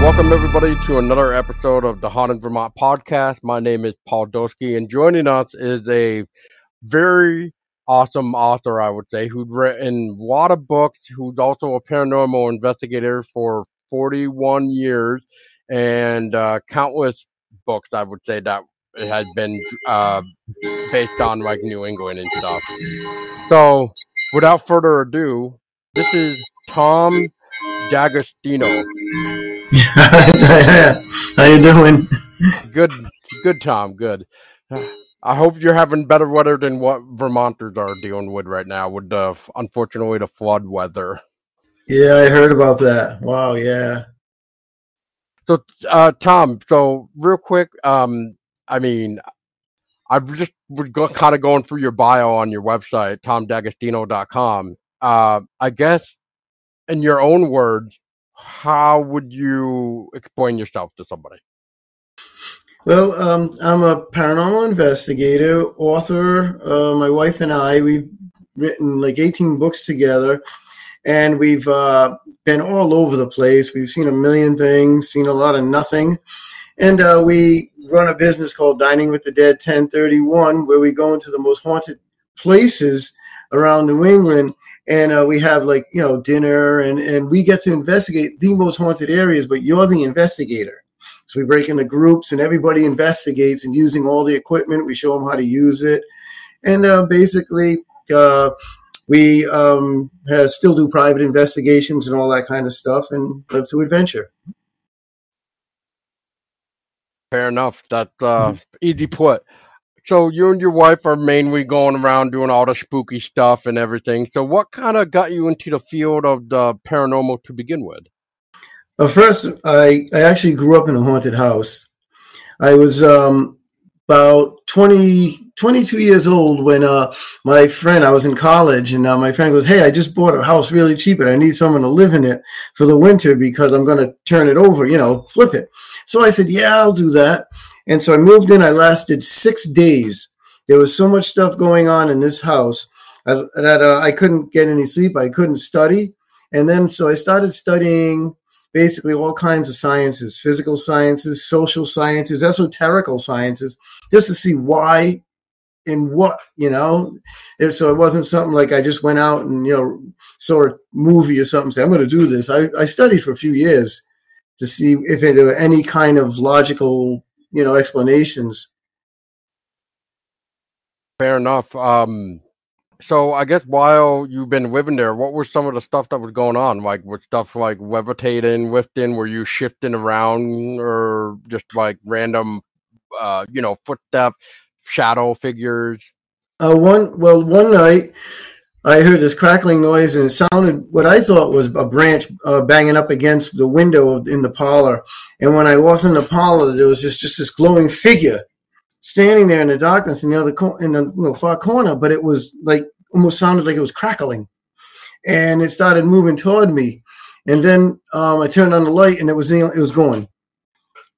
Welcome, everybody, to another episode of the Haunted Vermont podcast. My name is Paul Doskey, and joining us is a very awesome author, I would say, who'd written a lot of books, who's also a paranormal investigator for 41 years, and countless books, I would say, that it has been based on, like, New England and stuff. So, without further ado, this is Tom D'Agostino. How you doing? Good, Tom. Good. I hope you're having better weather than what Vermonters are dealing with right now with the, unfortunately, the flood weather. Yeah, I heard about that. Wow. Yeah. So, Tom. So, real quick. I mean, I've just kind of going through your bio on your website, TomDagostino.com. I guess, in your own words, how would you explain yourself to somebody? Well, I'm a paranormal investigator, author. My wife and I, we've written like 18 books together, and we've been all over the place. We've seen a million things, seen a lot of nothing. And we run a business called Dining with the Dead 1031, where we go into the most haunted places around New England. And we have, like, you know, dinner, and we get to investigate the most haunted areas, but you're the investigator. So we break into groups, and everybody investigates, and using all the equipment, we show them how to use it. And basically, we still do private investigations and all that kind of stuff, and live to adventure. Fair enough. That's easy put. So you and your wife are mainly going around doing all the spooky stuff and everything. So what kind of got you into the field of the paranormal to begin with? Well, first, I actually grew up in a haunted house. I was about 22 years old when my friend, I was in college, and my friend goes, "Hey, I just bought a house really cheap, and I need someone to live in it for the winter because I'm going to turn it over, you know, flip it." So I said, "Yeah, I'll do that." And so I moved in. I lasted 6 days. There was so much stuff going on in this house that I couldn't get any sleep. I couldn't study. And then so I started studying basically all kinds of sciences, physical sciences, social sciences, esoterical sciences, just to see why and what, you know. And so it wasn't something like I just went out and, you know, saw a movie or something, say, I'm going to do this. I studied for a few years to see if there were any kind of logical, you know, explanations. Fair enough. So I guess while you've been living there, what were some of the stuff that was going on? Like, with stuff like levitating, lifting, were you shifting around, or just like random, you know, footsteps, shadow figures? One night I heard this crackling noise, and it sounded what I thought was a branch banging up against the window in the parlor. And when I walked in the parlor, there was just this glowing figure standing there in the darkness in the other far corner. But it was like almost sounded like it was crackling, and it started moving toward me. And then I turned on the light, and it was gone.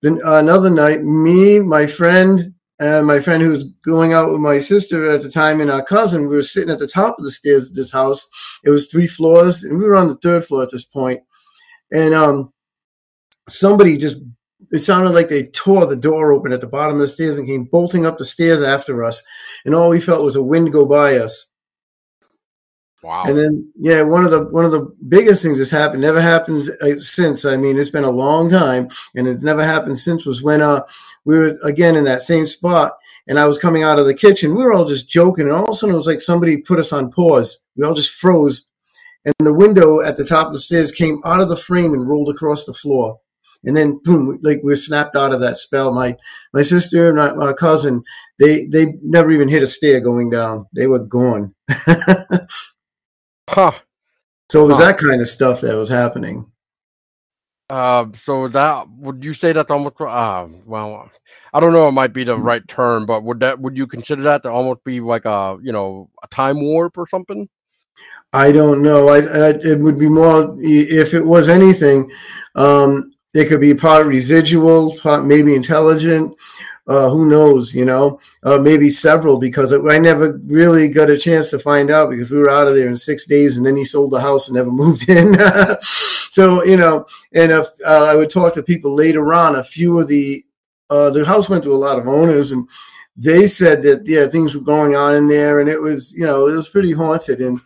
Then another night, me, my friend, and my friend who was going out with my sister at the time and our cousin, we were sitting at the top of the stairs of this house. It was 3 floors, and we were on the 3rd floor at this point. And somebody just, it sounded like they tore the door open at the bottom of the stairs and came bolting up the stairs after us. And all we felt was a wind go by us. Wow. And then, yeah, one of the biggest things that's happened, never happened since. I mean, it's been a long time, and it's never happened since, was when we were, again, in that same spot, and I was coming out of the kitchen. We were all just joking, and all of a sudden it was like somebody put us on pause. We all just froze, and the window at the top of the stairs came out of the frame and rolled across the floor. And then, boom, like we were snapped out of that spell. My sister and my cousin, they never even hit a stair going down. They were gone. Huh. So it was that kind of stuff that was happening. So that, would you say that's almost, well, I don't know, it might be the right term, but would you consider that to almost be like a, you know, a time warp or something? I don't know. It would be more, if it was anything, it could be part residual, part maybe intelligent. Who knows, you know, maybe several, because I never really got a chance to find out because we were out of there in 6 days, and then he sold the house and never moved in. So, you know, and if, I would talk to people later on, a few of the house went to a lot of owners, and they said that, yeah, things were going on in there, and it was, you know, it was pretty haunted. And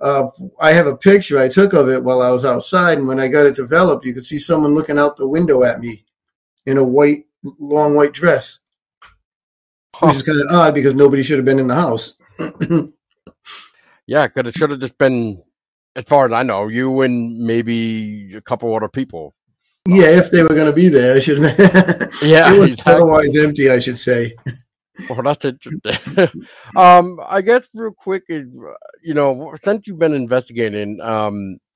I have a picture I took of it while I was outside, and when I got it developed, you could see someone looking out the window at me in a white, long white dress, which is kind of odd because nobody should have been in the house. Yeah, because it should have just been, as far as I know, you and maybe a couple other people. Yeah, if they were going to be there, I should have been. Yeah, it was exactly. Otherwise empty, I should say. Well, that's interesting. I guess real quick, you know, since you've been investigating,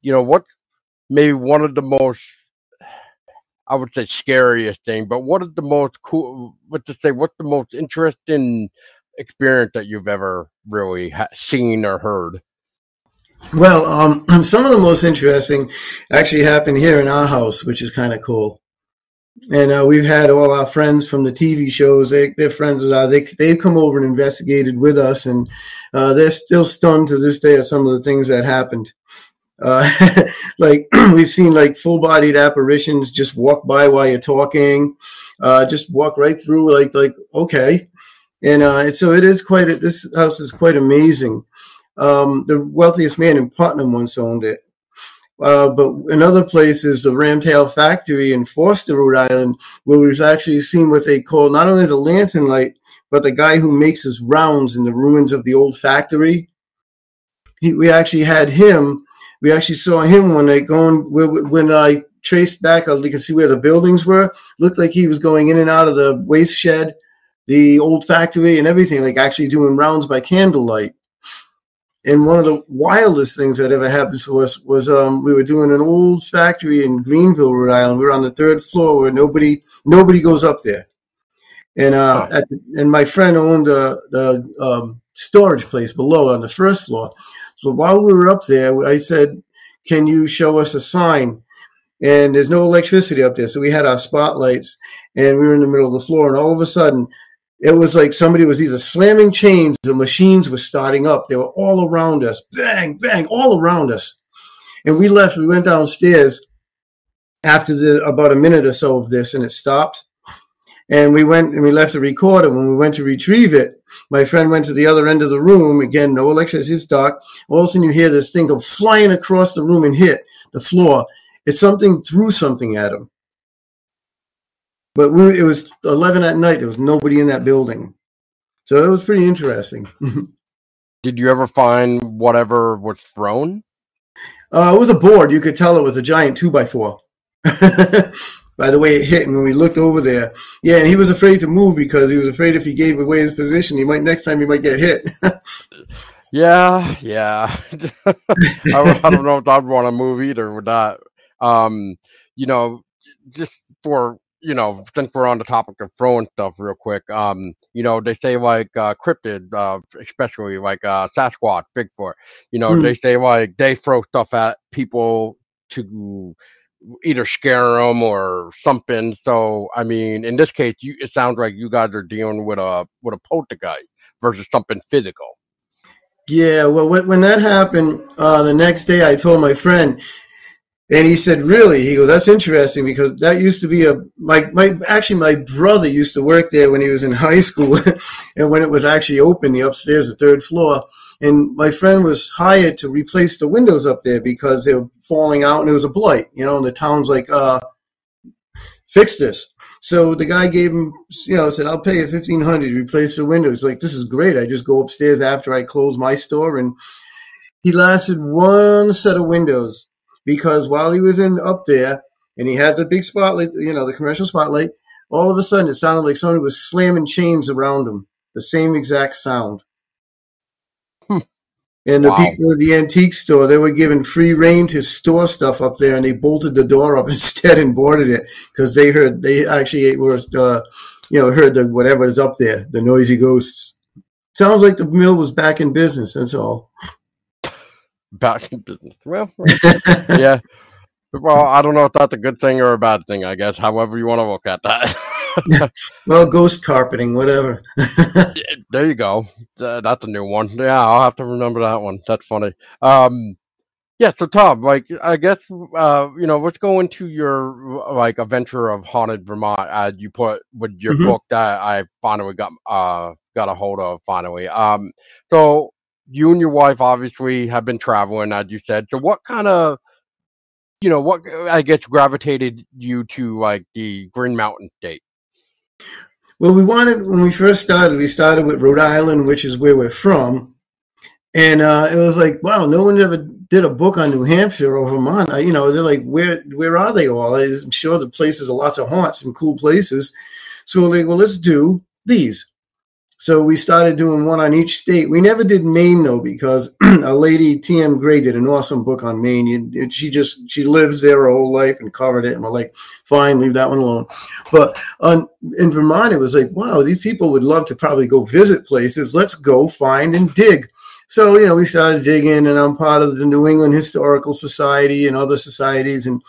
you know, what's maybe one of the most, I would say, scariest thing, but what is the most cool, what's the most interesting experience that you've ever really seen or heard? Well, some of the most interesting actually happened here in our house, which is kind of cool. And we've had all our friends from the TV shows, they're friends with us. They've come over and investigated with us, and they're still stunned to this day at some of the things that happened. Like we've seen like full-bodied apparitions just walk by while you're talking, just walk right through, like okay. And so it is quite, this house is quite amazing. The wealthiest man in Putnam once owned it. But another place is the Ramtail factory in Foster, Rhode Island, where we've actually seen what they call not only the lantern light, but the guy who makes his rounds in the ruins of the old factory. We actually saw him one night going, when I traced back, we could see where the buildings were. Looked like he was going in and out of the waste shed, the old factory and everything, like actually doing rounds by candlelight. And one of the wildest things that ever happened to us was we were doing an old factory in Greenville, Rhode Island. We were on the third floor where nobody goes up there. And and my friend owned the storage place below on the first floor. So while we were up there, I said, "Can you show us a sign?" And there's no electricity up there, so we had our spotlights, and we were in the middle of the floor. And all of a sudden, it was like somebody was either slamming chains, the machines were starting up. They were all around us. Bang, bang, all around us. And we left. We went downstairs after about a minute or so of this, and it stopped. And we went and we left the recorder. When we went to retrieve it, my friend went to the other end of the room. Again, no electricity, it's dark. All of a sudden you hear this thing go flying across the room and hit the floor. It's something threw something at him. But it was 11 at night. There was nobody in that building. So it was pretty interesting. Did you ever find whatever was thrown? It was a board. You could tell it was a giant 2x4. By the way it hit, and when we looked over there. Yeah, and he was afraid to move because he was afraid if he gave away his position, next time he might get hit. Yeah. I don't know if I'd want to move either or not. You know, just for... You know, since we're on the topic of throwing stuff real quick, you know, they say like cryptid, especially like Sasquatch, Bigfoot, you know, they say like they throw stuff at people to either scare them or something. So, I mean, in this case, it sounds like you guys are dealing with a poltergeist versus something physical. Yeah, well, when that happened, the next day I told my friend. And he said, "Really?" He goes, "That's interesting because that used to be my brother used to work there when he was in high school." And when it was actually open, the third floor. And my friend was hired to replace the windows up there because they were falling out and it was a blight, you know, and the town's like, fix this. So the guy gave him, you know, said, "I'll pay you $1,500 to replace the windows." Like, this is great. I just go upstairs after I close my store. And he lasted one set of windows. Because while he was up there and he had the big spotlight, you know, the commercial spotlight, all of a sudden it sounded like somebody was slamming chains around him. The same exact sound. And the people at the antique store, they were given free rein to store stuff up there, and they bolted the door up instead and boarded it because they actually were, you know, heard the whatever is up there, the noisy ghosts. Sounds like the mill was back in business. That's all. Back in business. Well, yeah. Well, I don't know if that's a good thing or a bad thing, I guess. However you want to look at that. Well, ghost carpeting, whatever. There you go. That's a new one. Yeah, I'll have to remember that one. That's funny. Yeah, so Tom, like, I guess, you know, let's go into your, like, adventure of Haunted Vermont. You put with your book that I finally got a hold of finally. So you and your wife obviously have been traveling, as you said. So what kind of, you know, what, I guess, gravitated you to, like, the Green Mountain State? Well, we wanted, when we first started, we started with Rhode Island, which is where we're from. And it was like, wow, no one ever did a book on New Hampshire or Vermont. You know, they're like, where are they all? I'm sure the places are lots of haunts and cool places. So we're like, well, let's do these. So we started doing one on each state. We never did Maine, though, because a lady, T.M. Gray, did an awesome book on Maine. And she lives there her whole life and covered it. And we're like, fine, leave that one alone. But in Vermont, it was like, wow, these people would love to probably go visit places. Let's go find and dig. So, you know, we started digging, and I'm part of the New England Historical Society and other societies, and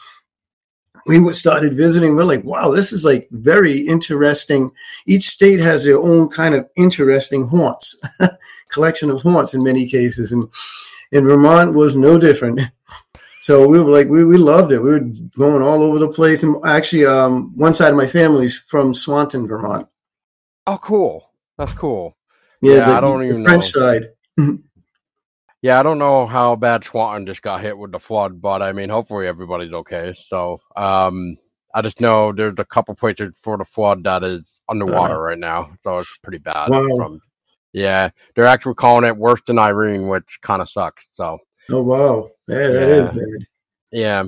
we started visiting. We're like, wow, this is, like, very interesting. Each state has their own kind of interesting haunts, collection of haunts in many cases, and Vermont was no different. So we were like, we loved it. We were going all over the place, and actually one side of my family's from Swanton, Vermont. Oh, cool. That's cool. Yeah, I don't even know. The French side. Yeah, I don't know how bad Swanton just got hit with the flood, but I mean, hopefully everybody's okay. So I just know there's a couple places for the flood that is underwater right now, so it's pretty bad. Wow. Yeah, they're actually calling it worse than Irene, which kind of sucks. So oh wow, yeah, that is bad. Yeah,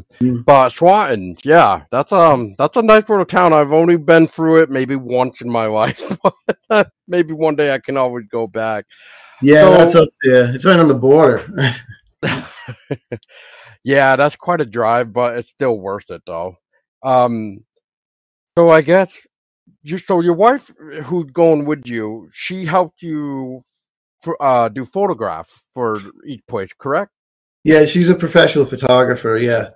but Swanton, yeah, that's a nice little town. I've only been through it maybe once in my life. Maybe one day I can always go back. Yeah, so, that's up there. It's right on the border. Yeah, that's quite a drive, but it's still worth it, though. So I guess, so your wife, who's going with you, she helped you do photograph for each place, correct? Yeah, she's a professional photographer, yeah.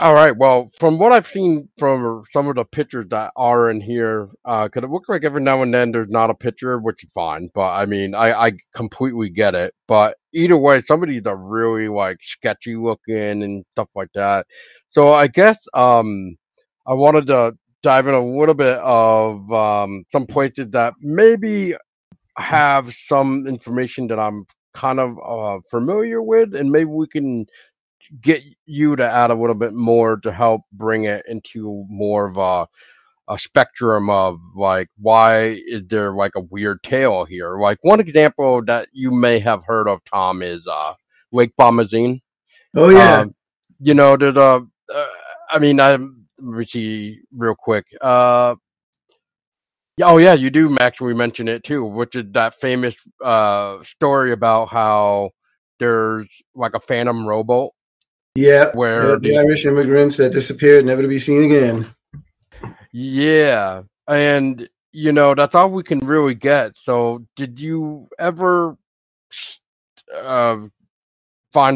All right, well, from what I've seen from some of the pictures that are in here, because it looks like every now and then there's not a picture, which is fine, but I mean, I completely get it. But either way, some of these are really, like, sketchy looking and stuff like that. So I guess I wanted to dive in a little bit of some places that maybe have some information that I'm kind of familiar with, and maybe we can get you to add a little bit more to help bring it into more of a spectrum of, like, why is there, like, a weird tale here? Like, one example that you may have heard of, Tom, is Lake Bomoseen. Oh yeah. You know, there's a I mean, let me see real quick. Oh yeah, you do actually mention it too, which is that famous story about how there's, like, a phantom rowboat. Yeah, where the Irish immigrants that disappeared, never to be seen again. Yeah, and, you know, that's all we can really get. So did you ever find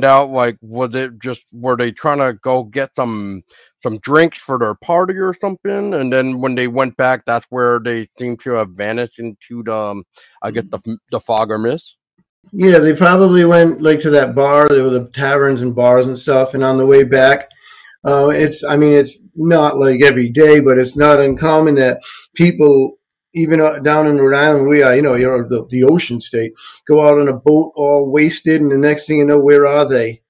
out, like, was it just, were they trying to go get some drinks for their party or something, and then when they went back, that's where they seem to have vanished into the, I guess, the fog or mist? Yeah, they probably went, like, to that bar. There were the taverns and bars and stuff, and on the way back, I mean, it's not like every day, but it's not uncommon that people, even down in Rhode Island, we are, you know, you're the ocean state, go out on a boat all wasted, and the next thing you know, where are they?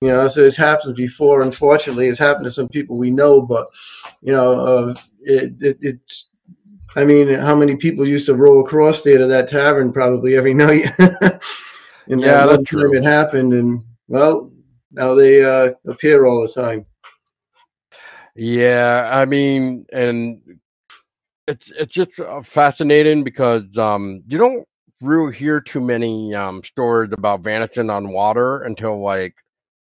You know, so it's happened before. Unfortunately, it's happened to some people we know, but, you know, it's... I mean, how many people used to roll across there to that tavern probably every night? And yeah, that's true. It happened, and, well, now they appear all the time. Yeah, I mean, and it's just fascinating because you don't really hear too many stories about vanishing on water until, like,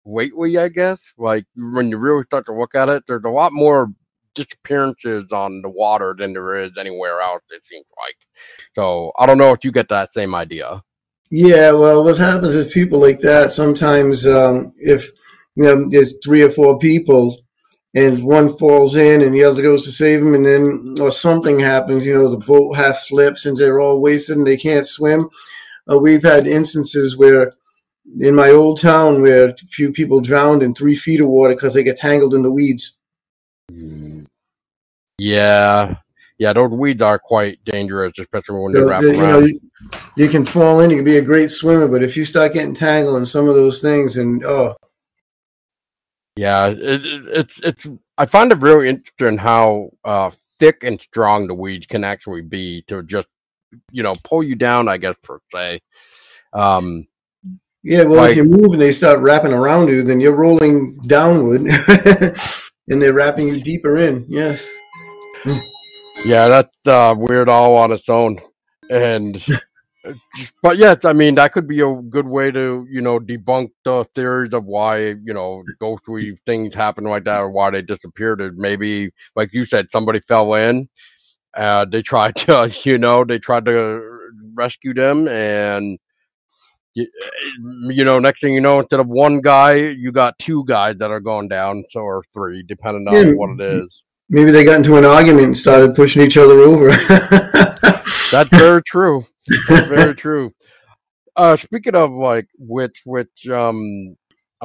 lately, I guess. Like, when you really start to look at it, there's a lot more disappearances on the water than there is anywhere else, it seems like. So I don't know if you get that same idea. Yeah, well, what happens is people like that sometimes, if, you know, there's 3 or 4 people and one falls in and the other goes to save them, and then or something happens, you know, the boat half flips and they're all wasted and they can't swim. We've had instances where in my old town where a few people drowned in 3 feet of water because they get tangled in the weeds. Yeah. Yeah, those weeds are quite dangerous, especially when they wrap around. You can fall in, you can be a great swimmer, but if you start getting tangled in some of those things, and oh. Yeah, it's I find it really interesting how thick and strong the weeds can actually be to just, you know, pull you down, I guess, per se. Yeah, well, like, if you move and they start wrapping around you, then you're rolling downward, and they're wrapping you deeper in, yes. Yeah, that's weird all on its own. And but yes, I mean, that could be a good way to, you know, debunk the theories of why, you know, ghostly things happen like that, or why they disappeared. Is maybe, like you said, somebody fell in. They tried to, you know, they tried to rescue them, and you know, next thing you know, instead of one guy, you got two guys that are going down, so, or three, depending on what it is. Maybe they got into an argument and started pushing each other over. That's very true. That's very true. Speaking of, like, which I'm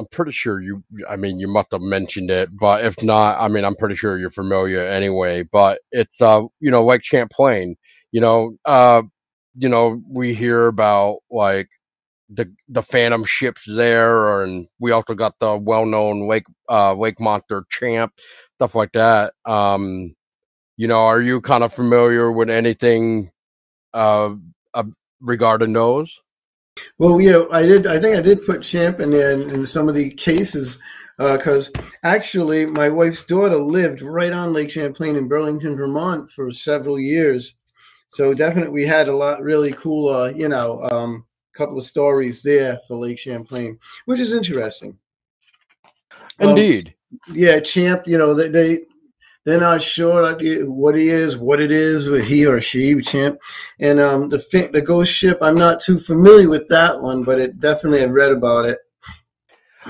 pretty sure you, I mean, you must have mentioned it, but if not, I mean, I'm pretty sure you're familiar anyway, but it's, you know, like Champlain, you know, we hear about, like, the phantom ships there, and we also got the well-known lake monster Champ, stuff like that. You know, are you kind of familiar with anything regarding those? Well, yeah, I think I did put Champ in there in some of the cases, because actually my wife's daughter lived right on Lake Champlain in Burlington, Vermont for several years. So definitely we had a lot really cool, you know, couple of stories there for Lake Champlain, which is interesting. Indeed. Yeah, Champ, you know, they're not sure what he is, what it is, with he or she, Champ. And the ghost ship, I'm not too familiar with that one, but it definitely, I've read about it.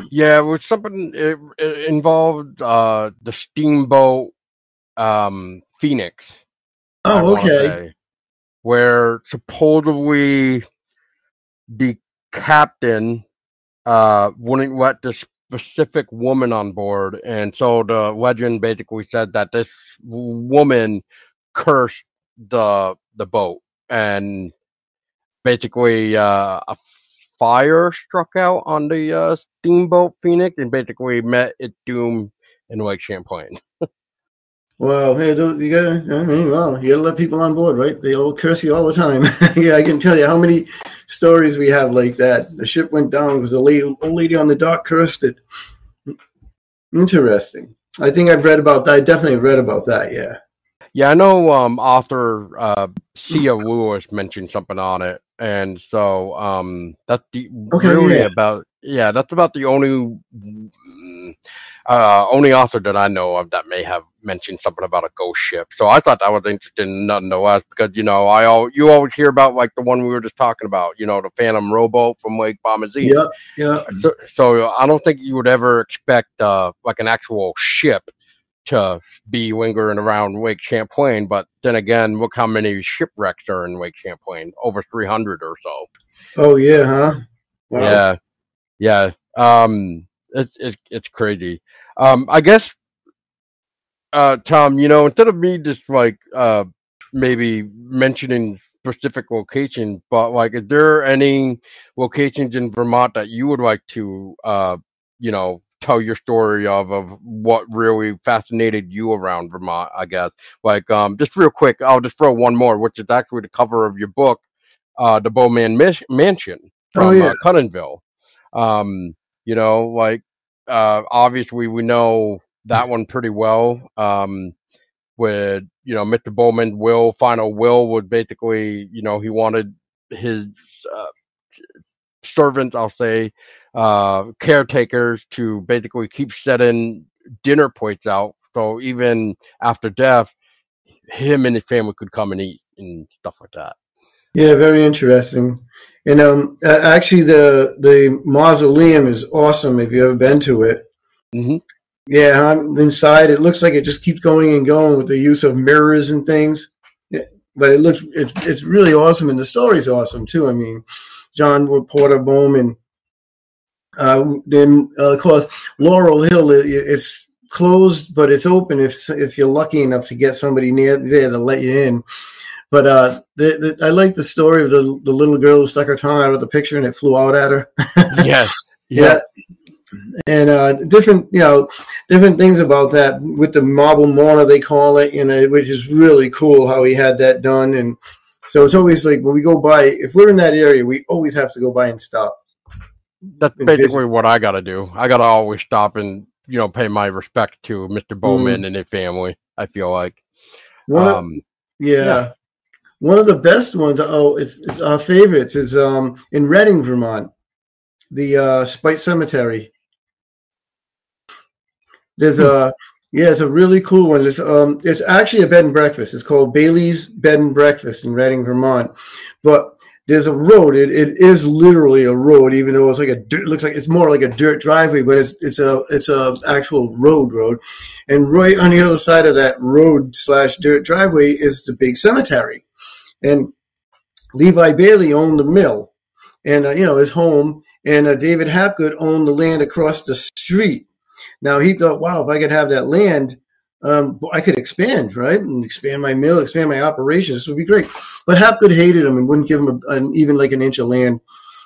Yeah, it was something, it involved the steamboat Phoenix. Oh, okay. Where supposedly the captain wouldn't let this specific woman on board, and so the legend basically said that this woman cursed the boat, and basically a fire struck out on the steamboat Phoenix, and basically met its doom in Lake Champlain. Wow, hey, you gotta let people on board, right? They all curse you all the time. Yeah, I can tell you how many stories we have like that. The ship went down because the old lady on the dock cursed it. Interesting. I think I've read about that. I definitely read about that, yeah. Yeah, I know author Sia Wu has mentioned something on it. And so that's that's about the only author that I know of that may have mentioned something about a ghost ship. So I thought that was interesting nonetheless, because, you know, you always hear about, like, the one we were just talking about, you know, the phantom rowboat from Lake Bomoseen. Yeah, yeah. So I don't think you would ever expect like an actual ship to be lingering around Lake Champlain, but then again, look how many shipwrecks are in Lake Champlain, over 300 or so. Oh yeah, huh? Wow. Yeah, yeah. It's crazy. I guess, Tom, you know, instead of me just, like, maybe mentioning specific locations, but, like, is there any locations in Vermont that you would like to, you know, tell your story of what really fascinated you around Vermont, I guess? Like, just real quick, I'll just throw one more, which is actually the cover of your book, the Bowman Mansion from Cunningville. You know, like, obviously we know that one pretty well. With, you know, Mr. Bowman's final will would basically, you know, he wanted his servants, I'll say, caretakers, to basically keep setting dinner plates out, so even after death, him and his family could come and eat and stuff like that. Yeah, very interesting. And actually, the mausoleum is awesome if you've ever been to it. Mm-hmm. Yeah, I'm inside. It looks like it just keeps going and going with the use of mirrors and things. Yeah, but it's really awesome, and the story's awesome too. I mean, John Porter Bowman Then, of course, Laurel Hill, it's closed, but it's open if you're lucky enough to get somebody near there to let you in. But I like the story of the little girl who stuck her tongue out of the picture and it flew out at her. Yes. Yeah. And different things about that with the marble mortar, they call it, which is really cool how he had that done. And so it's always like when we go by, if we're in that area, we always have to go by and stop. That's basically what I got to do. I got to always stop and, pay my respect to Mr. Bowman and their family, I feel like. One of the best ones, it's our favorites, is in Redding, Vermont, the Spite Cemetery. There's it's a really cool one. It's actually a bed and breakfast. It's called Bailey's Bed and Breakfast in Redding, Vermont. But there's a road. It is literally a road, even though it's more like a dirt driveway, but it's a actual road. And right on the other side of that road/dirt driveway is the big cemetery. And Levi Bailey owned the mill and, his home. And David Hapgood owned the land across the street. Now, he thought, wow, if I could have that land, I could expand, right? And expand my mill, expand my operations. This would be great. But Hapgood hated him and wouldn't give him even like an inch of land.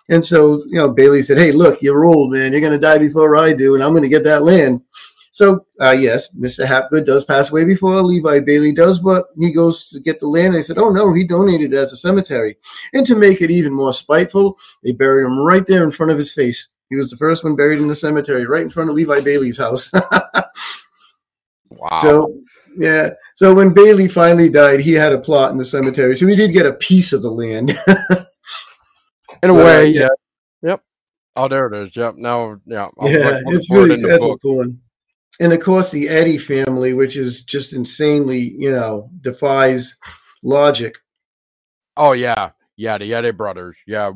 And so, Bailey said, hey, look, you're old, man. You're going to die before I do, and I'm going to get that land. So, yes, Mr. Hapgood does pass away before Levi Bailey does, but he goes to get the land. They said, oh, no, he donated it as a cemetery. And to make it even more spiteful, they buried him right there in front of his face. He was the first one buried in the cemetery, right in front of Levi Bailey's house. Wow. So when Bailey finally died, he had a plot in the cemetery. So he did get a piece of the land. In a way, yeah. Yep. Oh, there it is. Yep. Now, yeah. It's really, that's a cool one. And, of course, the Eddy family, which is just insanely, defies logic. Oh, yeah. Yeah, the Eddy brothers. Yeah,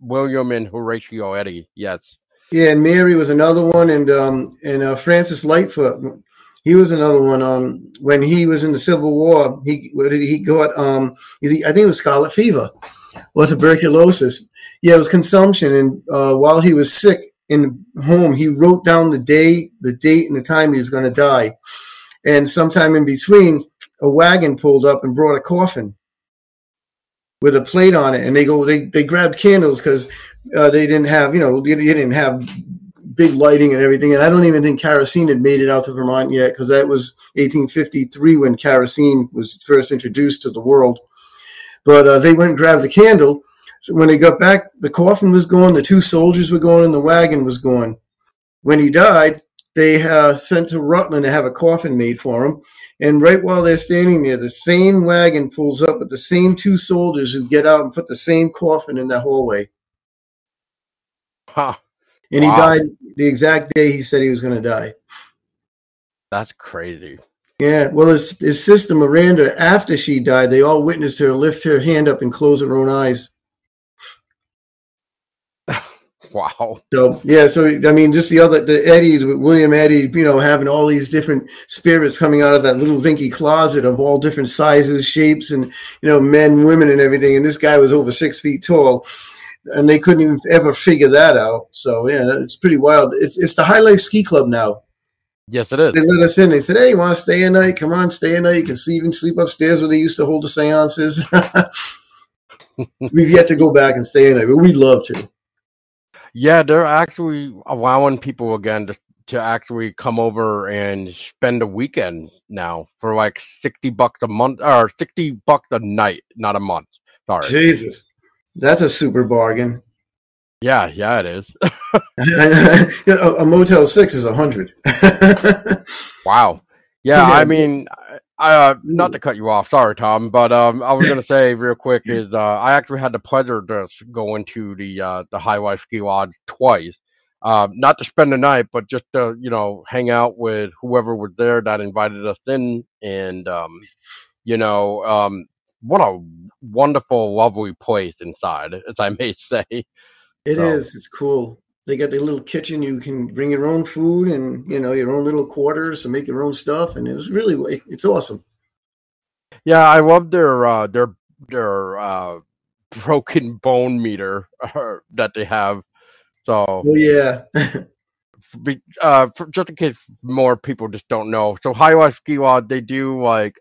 William and Horatio Eddy, yes. Yeah, and Mary was another one, and Francis Lightfoot, he was another one. When he was in the Civil War, he got, I think it was scarlet fever or tuberculosis. Yeah, it was consumption, and while he was sick, in home, he wrote down the date, and the time he was going to die. And sometime in between, a wagon pulled up and brought a coffin with a plate on it. And they grabbed candles because they didn't have, you didn't have big lighting and everything. And I don't even think kerosene had made it out to Vermont yet, because that was 1853 when kerosene was first introduced to the world. But they went and grabbed the candle. So when they got back, the coffin was gone, the two soldiers were gone, and the wagon was gone. When he died, they sent to Rutland to have a coffin made for him. And right while they're standing there, the same wagon pulls up with the same two soldiers who get out and put the same coffin in the hallway. Huh. And wow. He died the exact day he said he was going to die. That's crazy. Yeah, well, his sister Miranda, after she died, they all witnessed her lift her hand up and close her own eyes. Wow. So, yeah, so, I mean, just the Eddies, with William Eddy, having all these different spirits coming out of that little dinky closet of all different sizes, shapes, and, men, women, and everything. And this guy was over 6 feet tall, and they couldn't even ever figure that out. So, yeah, it's pretty wild. It's the High Life Ski Club now. Yes, it is. They let us in. They said, hey, you want to stay a night? Come on, stay a night. You can even sleep upstairs where they used to hold the seances. We've yet to go back and stay a night, but we'd love to. Yeah, they're actually allowing people again to actually come over and spend a weekend now for like $60 a month or $60 a night, not a month. Sorry. Jesus. That's a super bargain. Yeah, it is. A Motel 6 is 100. Wow. Yeah, I mean, not to cut you off, sorry, Tom, but I was going to say real quick is I actually had the pleasure to go into the High Life Ski Lodge twice, not to spend the night, but just to hang out with whoever was there that invited us in, and what a wonderful, lovely place inside, as I may say. It is. It's cool. They got their little kitchen. You can bring your own food and, your own little quarters to make your own stuff. And it was really, it's awesome. Yeah. I love their broken bone meter that they have So yeah, just in case more people just don't know, so High Life Ski Lodge, they do like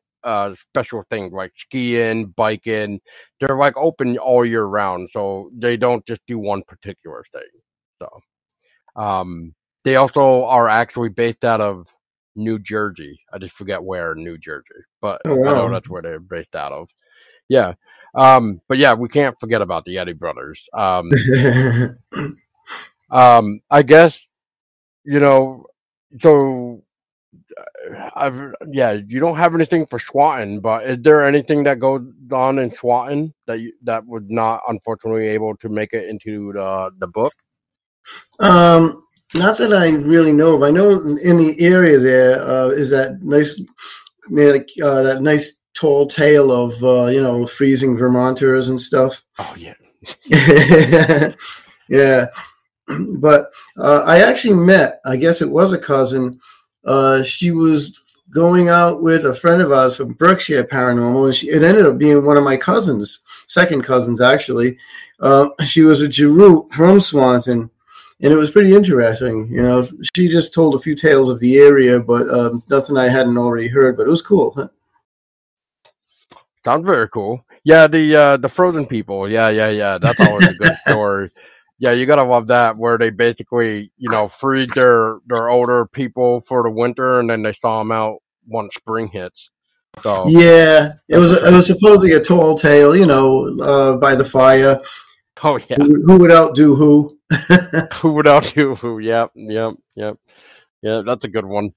special things like skiing, biking. They're like open all year round, so they don't just do one particular thing. So they also are actually based out of New Jersey. I just forget where in New Jersey, but oh, wow. I know that's where they're based out of. Yeah. But yeah, we can't forget about the Yeti brothers. I guess, you know, so yeah, you don't have anything for Swanton, but is there anything that goes on in Swanton that that was not unfortunately able to make it into the book? Not that I really know of. I know in the area there is that nice, that nice tall tale of you know, freezing Vermonters and stuff. Oh yeah, yeah. But I actually met, I guess it was a cousin. She was going out with a friend of ours from Berkshire Paranormal, and it ended up being one of my cousins, second cousins actually. She was a Jeru from Swanton, and it was pretty interesting. You know, she just told a few tales of the area, but nothing I hadn't already heard. But it was cool. Huh? Sounds very cool. Yeah, the frozen people. Yeah, yeah, yeah. That's always a good story. Yeah, you gotta love that, where they basically, you know, freed their older people for the winter, and then they thaw them out once spring hits. So yeah, it was supposedly a tall tale, you know, by the fire. Oh yeah, who would outdo who? Who would outdo who? Yep, yep, yep, yeah. That's a good one.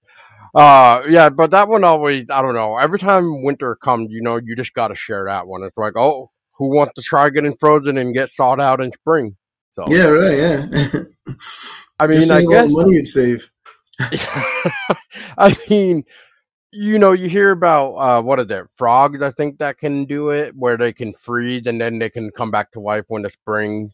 Yeah, but that one always, I don't know. Every time winter comes, you know, you just gotta share that one. It's like, oh, who wants to try getting frozen and get thawed out in spring? So, yeah, right, yeah. I mean, I guess money you'd save. I mean, you know, you hear about what are there, frogs, I think, that can do it, where they can freeze and then they can come back to life when the spring.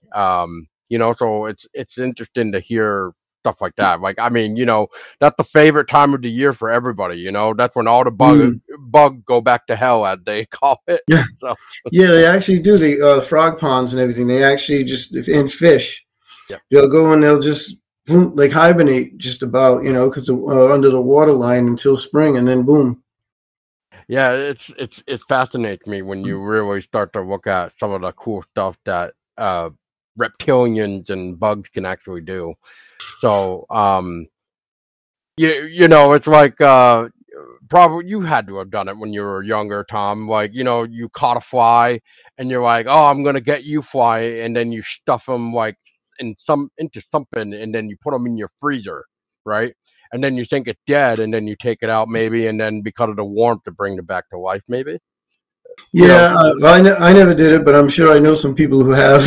You know, so it's interesting to hear stuff like that. Like, I mean, you know, that's the favorite time of the year for everybody, you know. That's when all the bugs go back to hell, as they call it. Yeah, so. Yeah, they actually do the frog ponds and everything. They actually just, and fish, yeah. They'll go and they'll just, boom, like hibernate just about, you know, because under the water line until spring, and then boom. Yeah, it fascinates me when you really start to look at some of the cool stuff that reptilians and bugs can actually do. So you know, it's like probably you had to have done it when you were younger, Tom. Like, you know, you caught a fly and you're like, oh, I'm gonna get you, fly, and then you stuff them like into something, and then you put them in your freezer, right? And then you think it's dead, and then you take it out maybe, and then because of the warmth to bring it back to life maybe. Yeah, I never did it, but I'm sure I know some people who have.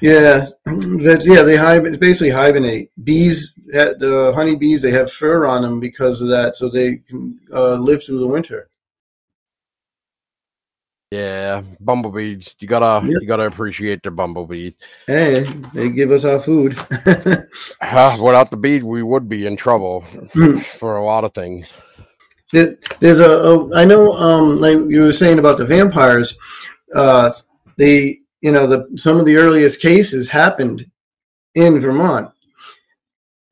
Yeah, yeah, they basically hibernate. Bees, the honey bees, they have fur on them because of that, so they can live through the winter. Yeah, bumblebees. You gotta appreciate the bumblebees. Hey, they give us our food. Without the bees, we would be in trouble for a lot of things. There's I know, like you were saying about the vampires, you know, some of the earliest cases happened in Vermont.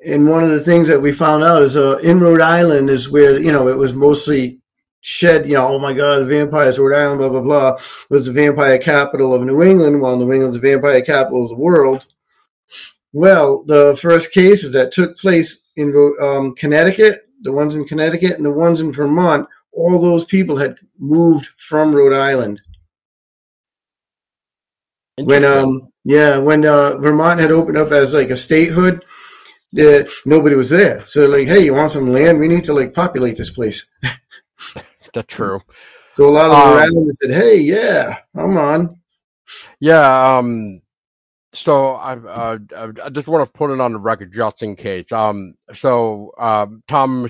And one of the things that we found out is in Rhode Island is where, you know, it was mostly shed, you know, oh my God, vampires, Rhode Island, blah, blah, blah, was the vampire capital of New England, while New England's the vampire capital of the world. Well, the first cases that took place in Connecticut, the ones in Connecticut and the ones in Vermont, all those people had moved from Rhode Island. When, yeah, when Vermont had opened up as like a statehood, nobody was there. So like, hey, you want some land? We need to like populate this place. That's true. So a lot of Rhode Islanders said, hey, yeah, I'm on. Yeah, so I just want to put it on the record just in case. Tom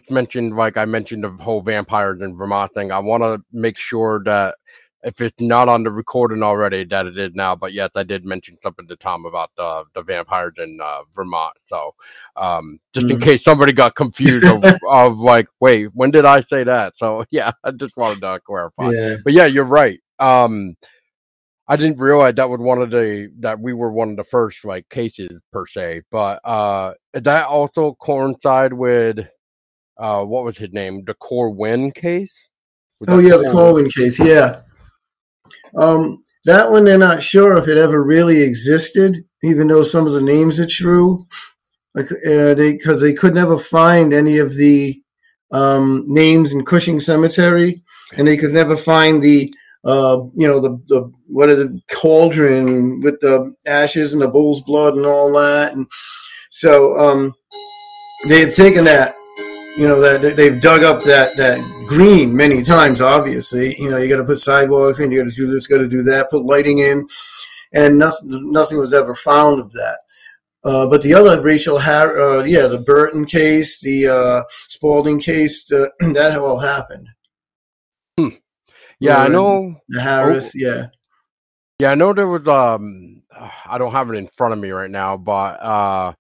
mentioned, like I mentioned, the whole vampires in Vermont thing. I want to make sure that if it's not on the recording already, that it is now. But yes, I did mention something to Tom about the vampires in Vermont. So just in case somebody got confused of like, wait, when did I say that? So yeah, I just wanted to clarify. Yeah. But yeah, you're right. I didn't realize that was one of the, that we were one of the first like cases per se, but that also coincided with what was his name, the Corwin case. Was the Corwin case, yeah. That one they're not sure if it ever really existed, even though some of the names are true, like because they could never find any of the names in Cushing Cemetery, and they could never find the. You know, the what is the cauldron with the ashes and the bull's blood and all that, and so they have taken that, you know, that they've dug up that green many times. Obviously, you know, you got to put sidewalks in, you got to do this, got to do that, put lighting in, and nothing was ever found of that. But the other Rachel, the Burton case, the Spaulding case, that all happened. Yeah, I know. Harris, yeah. Yeah, I know there was, I don't have it in front of me right now, but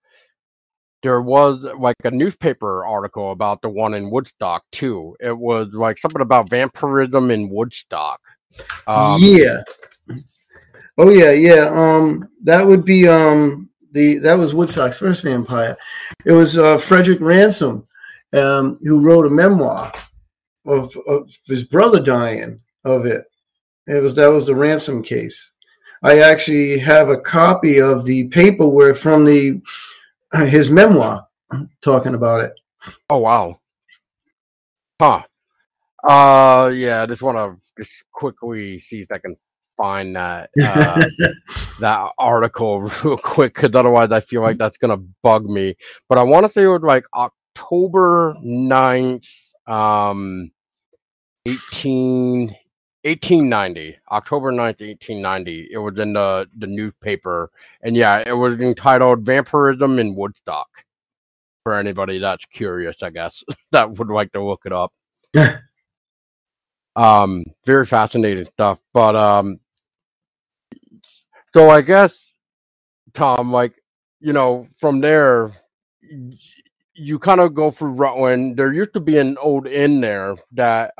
there was like a newspaper article about the one in Woodstock, too. It was like something about vampirism in Woodstock. Yeah. Oh, yeah, yeah. That would be, that was Woodstock's first vampire. It was Frederick Ransom, who wrote a memoir of his brother dying. Of it. That was the Ransom case. I actually have a copy of the paperwork from his memoir talking about it. Oh wow. Huh. Yeah, I just want to just quickly see if I can find that that article real quick, because otherwise I feel like that's gonna bug me. But I want to say it was like October 9th, 1890, October 9th, 1890. It was in the newspaper. And yeah, it was entitled Vampirism in Woodstock. For anybody that's curious, I guess, that would like to look it up. Very fascinating stuff. But so I guess, Tom, like, you know, from there you kind of go through Rutland. There used to be an old inn there that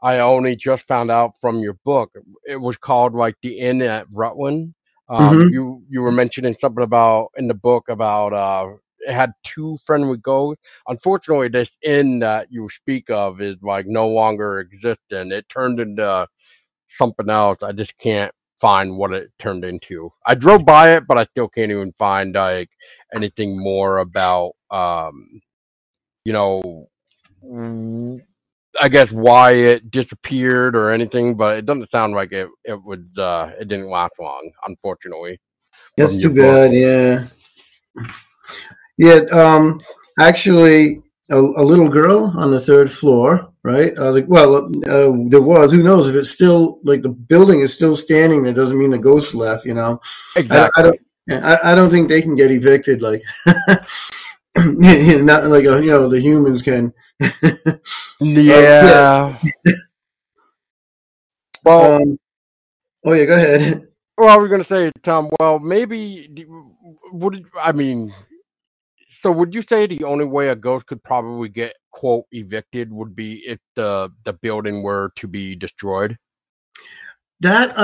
I only just found out from your book. It was called like the Inn at Rutland. Mm-hmm. You were mentioning something about in the book about it had two friendly ghosts. Unfortunately, this inn that you speak of is like no longer existent. It turned into something else. I just can't find what it turned into. I drove by it, but I still can't even find like anything more about you know. I guess why it disappeared or anything, but it doesn't sound like it would it didn't last long, unfortunately. That's too bad, yeah. Yeah, actually a little girl on the third floor, right? There was, who knows if it's still like the building is still standing there, doesn't mean the ghost left, you know. Exactly. I don't think they can get evicted like not like you know, the humans can. Yeah. Well, oh yeah, go ahead. Well, I was going to say, Tom, well, maybe would you say the only way a ghost could probably get quote evicted would be if the building were to be destroyed? That's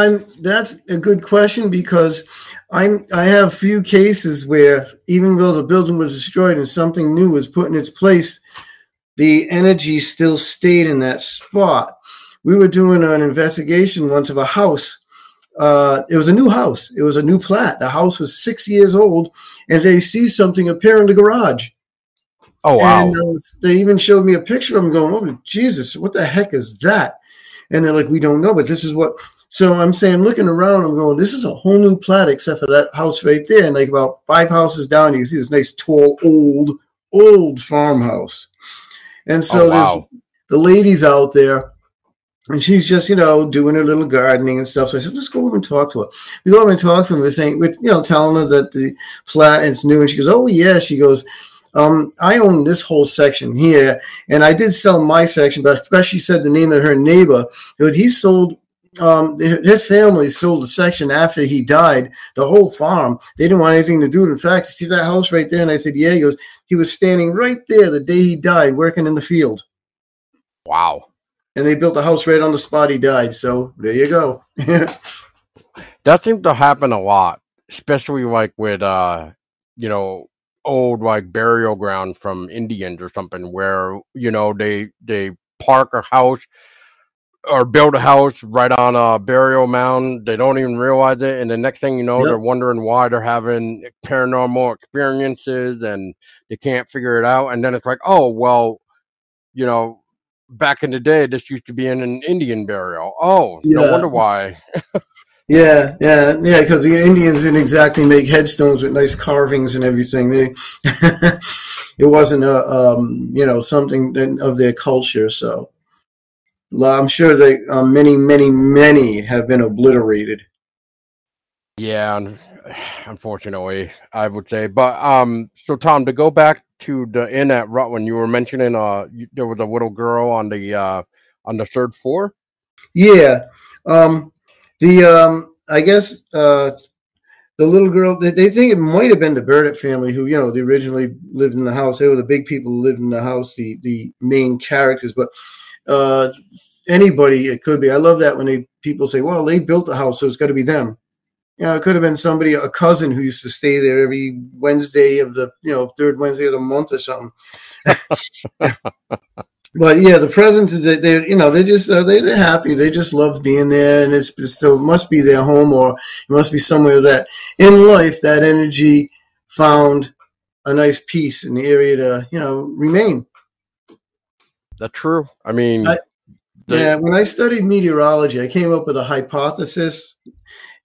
a good question, because I have few cases where even though the building was destroyed and something new was put in its place, the energy still stayed in that spot. We were doing an investigation once of a house. It was a new house. It was a new plat. The house was 6 years old, and they see something appear in the garage. Oh, wow. And they even showed me a picture of them going, oh, Jesus, what the heck is that? And they're like, we don't know, but this is what. So I'm saying, looking around, I'm going, this is a whole new plat except for that house right there. And like about five houses down, you can see this nice, tall, old farmhouse. And so the lady's out there, and she's just, you know, doing her little gardening and stuff. So I said, let's go over and talk to her. We go over and talk to her. We're saying, you know, telling her that the flat is new. And she goes, oh, yeah. She goes, I own this whole section here, and I did sell my section, but I forgot she said the name of her neighbor. But he sold, his family sold a section after he died, the whole farm. They didn't want anything to do. In fact, see that house right there? And I said, yeah. He goes, he was standing right there the day he died, working in the field. Wow. And they built a house right on the spot he died. So there you go. That seems to happen a lot, especially like with, you know, old like burial ground from Indians or something where, you know, they park a house or build a house right on a burial mound. They don't even realize it. And the next thing you know, yep, they're wondering why they're having paranormal experiences and they can't figure it out. And then it's like, oh, well, you know, back in the day, this used to be in an Indian burial. Oh, yeah. No wonder why. Yeah. Because the Indians didn't exactly make headstones with nice carvings and everything. It wasn't a you know, something of their culture. So I'm sure they many have been obliterated. Yeah, unfortunately, I would say. But so Tom, to go back to the Inn at Rutland, you were mentioning there was a little girl on the third floor. Yeah. I guess the little girl, they think it might have been the Burdett family who, you know, they originally lived in the house. They were the big people who lived in the house, the main characters. But anybody, it could be. I love that when people say, well, they built the house, so it's got to be them. You know, it could have been somebody, a cousin who used to stay there every Wednesday of the, you know, third Wednesday of the month or something. But yeah, the presence is that they, you know, they just they're happy. They just love being there, and it still must be their home, or it must be somewhere that in life that energy found a nice peace in the area to, you know, remain. That's true. I mean, yeah. When I studied meteorology, I came up with a hypothesis,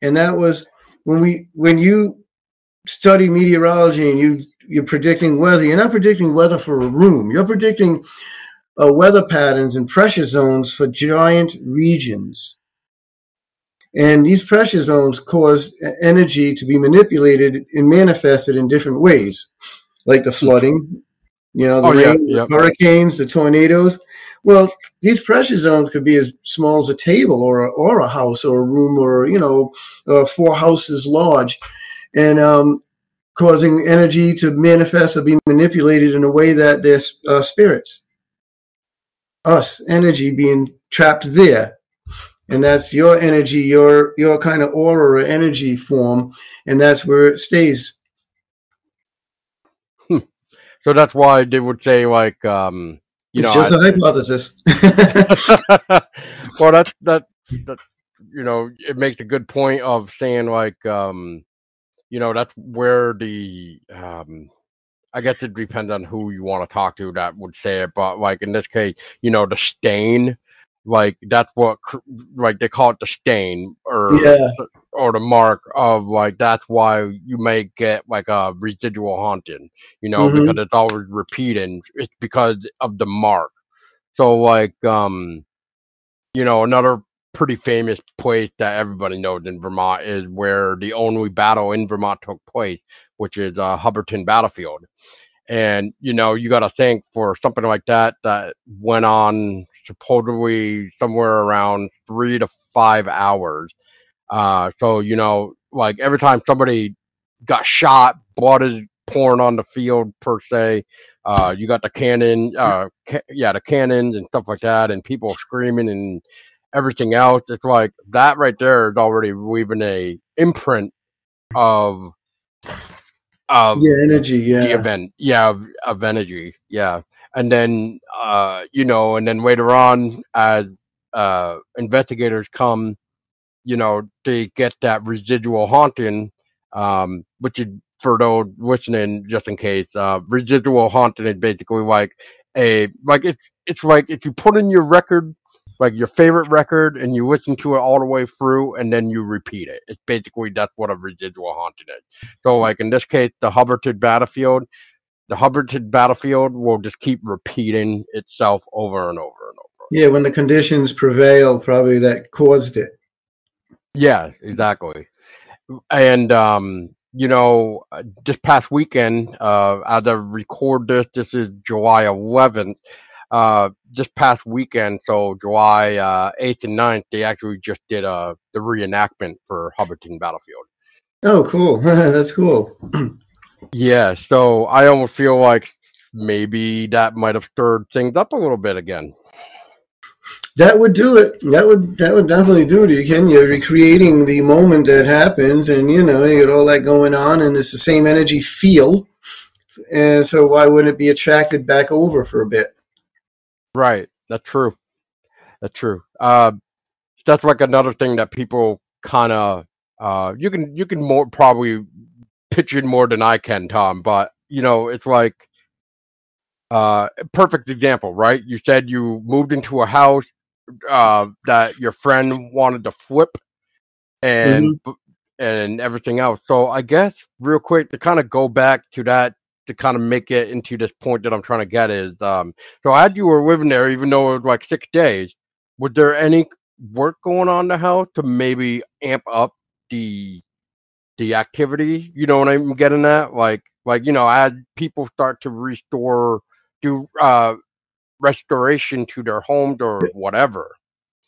and that was when you study meteorology and you're predicting weather, you're not predicting weather for a room. You're predicting weather patterns and pressure zones for giant regions. And these pressure zones cause energy to be manipulated and manifested in different ways, like the flooding, you know, the rain, the hurricanes, the tornadoes. Well, these pressure zones could be as small as a table or a house or a room or, you know, 4 houses large, and causing energy to manifest or be manipulated in a way that they're spirits. Us energy being trapped there, and that's your energy, your kind of aura or energy form, and that's where it stays. So that's why they would say, like, you know, it's just a hypothesis. Well, that you know, it makes a good point of saying, like, you know, that's where the I guess it depends on who you want to talk to that would say it, but like in this case, you know, the stain, like that's what, like they call it the stain or the mark of, like, that's why you may get like a residual haunting, you know, because it's always repeating. It's because of the mark. So like, you know, another pretty famous place that everybody knows in Vermont is where the only battle in Vermont took place, which is Hubbardton Battlefield. And, you know, you got to think for something like that, that went on supposedly somewhere around 3 to 5 hours. So, you know, like every time somebody got shot, blood is pouring on the field per se. You got the cannon, the cannons and stuff like that, and people screaming and everything else. It's like that right there is already leaving a imprint of energy, the event, of energy, and then you know, and then later on as investigators come, you know, they get that residual haunting, which is, for those listening, just in case, residual haunting is basically like it's like if you put in your record, like your favorite record, and you listen to it all the way through, and then you repeat it. It's basically, that's what a residual haunting is. So like in this case, the Hubbardton Battlefield will just keep repeating itself over and over and over. Yeah, when the conditions prevail, probably that caused it. Yeah, exactly. And, you know, this past weekend, as I record this, this is July 11th, this past weekend, so July 8th and 9th, they actually just did the reenactment for Hubbardton Battlefield. Oh, cool. That's cool. Yeah, so I almost feel like maybe that might have stirred things up a little bit again. That would do it. That would definitely do it. Again, you're recreating the moment that happens, and you got all that going on, and it's the same energy feel. And so, why wouldn't it be attracted back over for a bit? Right. That's true. That's true. That's like another thing that people kind of you can more probably pitch in more than I can, Tom. But it's like perfect example, right? You said you moved into a house that your friend wanted to flip, and and everything else. So I guess real quick to kind of go back to that, to kind of make it into this point that I'm trying to get is, so as you were living there, even though it was like 6 days, was there any work going on in the house to maybe amp up the activity? You know what I'm getting at? Like, as people start to do restoration to their homes or whatever.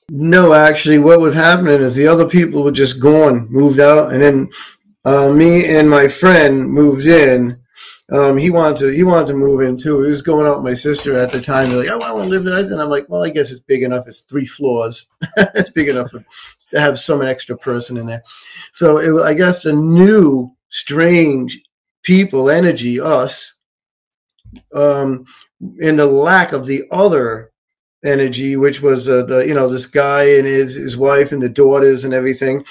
No, actually, what was happening is the other people were just gone, moved out, and then me and my friend moved in. He wanted to move in too. He was going out with my sister at the time. They're like, "Oh, I want to live there." And I'm like, "Well, I guess it's big enough. It's 3 floors. It's big enough to have some extra person in there." So I guess the new strange people energy, us, and the lack of the other energy, which was this guy and his wife and the daughters and everything,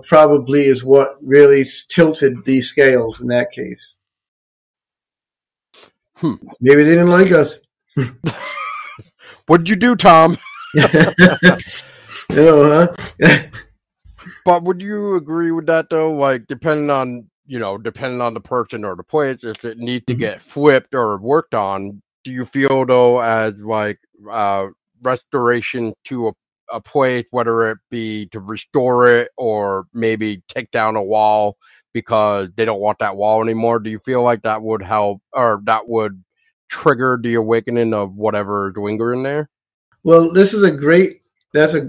probably is what really tilted the scales in that case. Maybe they didn't like us. What'd you do, Tom? Huh? But would you agree with that though? Like, depending on the person or the place, if it needs to get flipped or worked on, do you feel though as like restoration to a place, whether it be to restore it or maybe take down a wall because they don't want that wall anymore? Do you feel like that would help, or that would trigger the awakening of whatever is lingering there? Well, this is a great I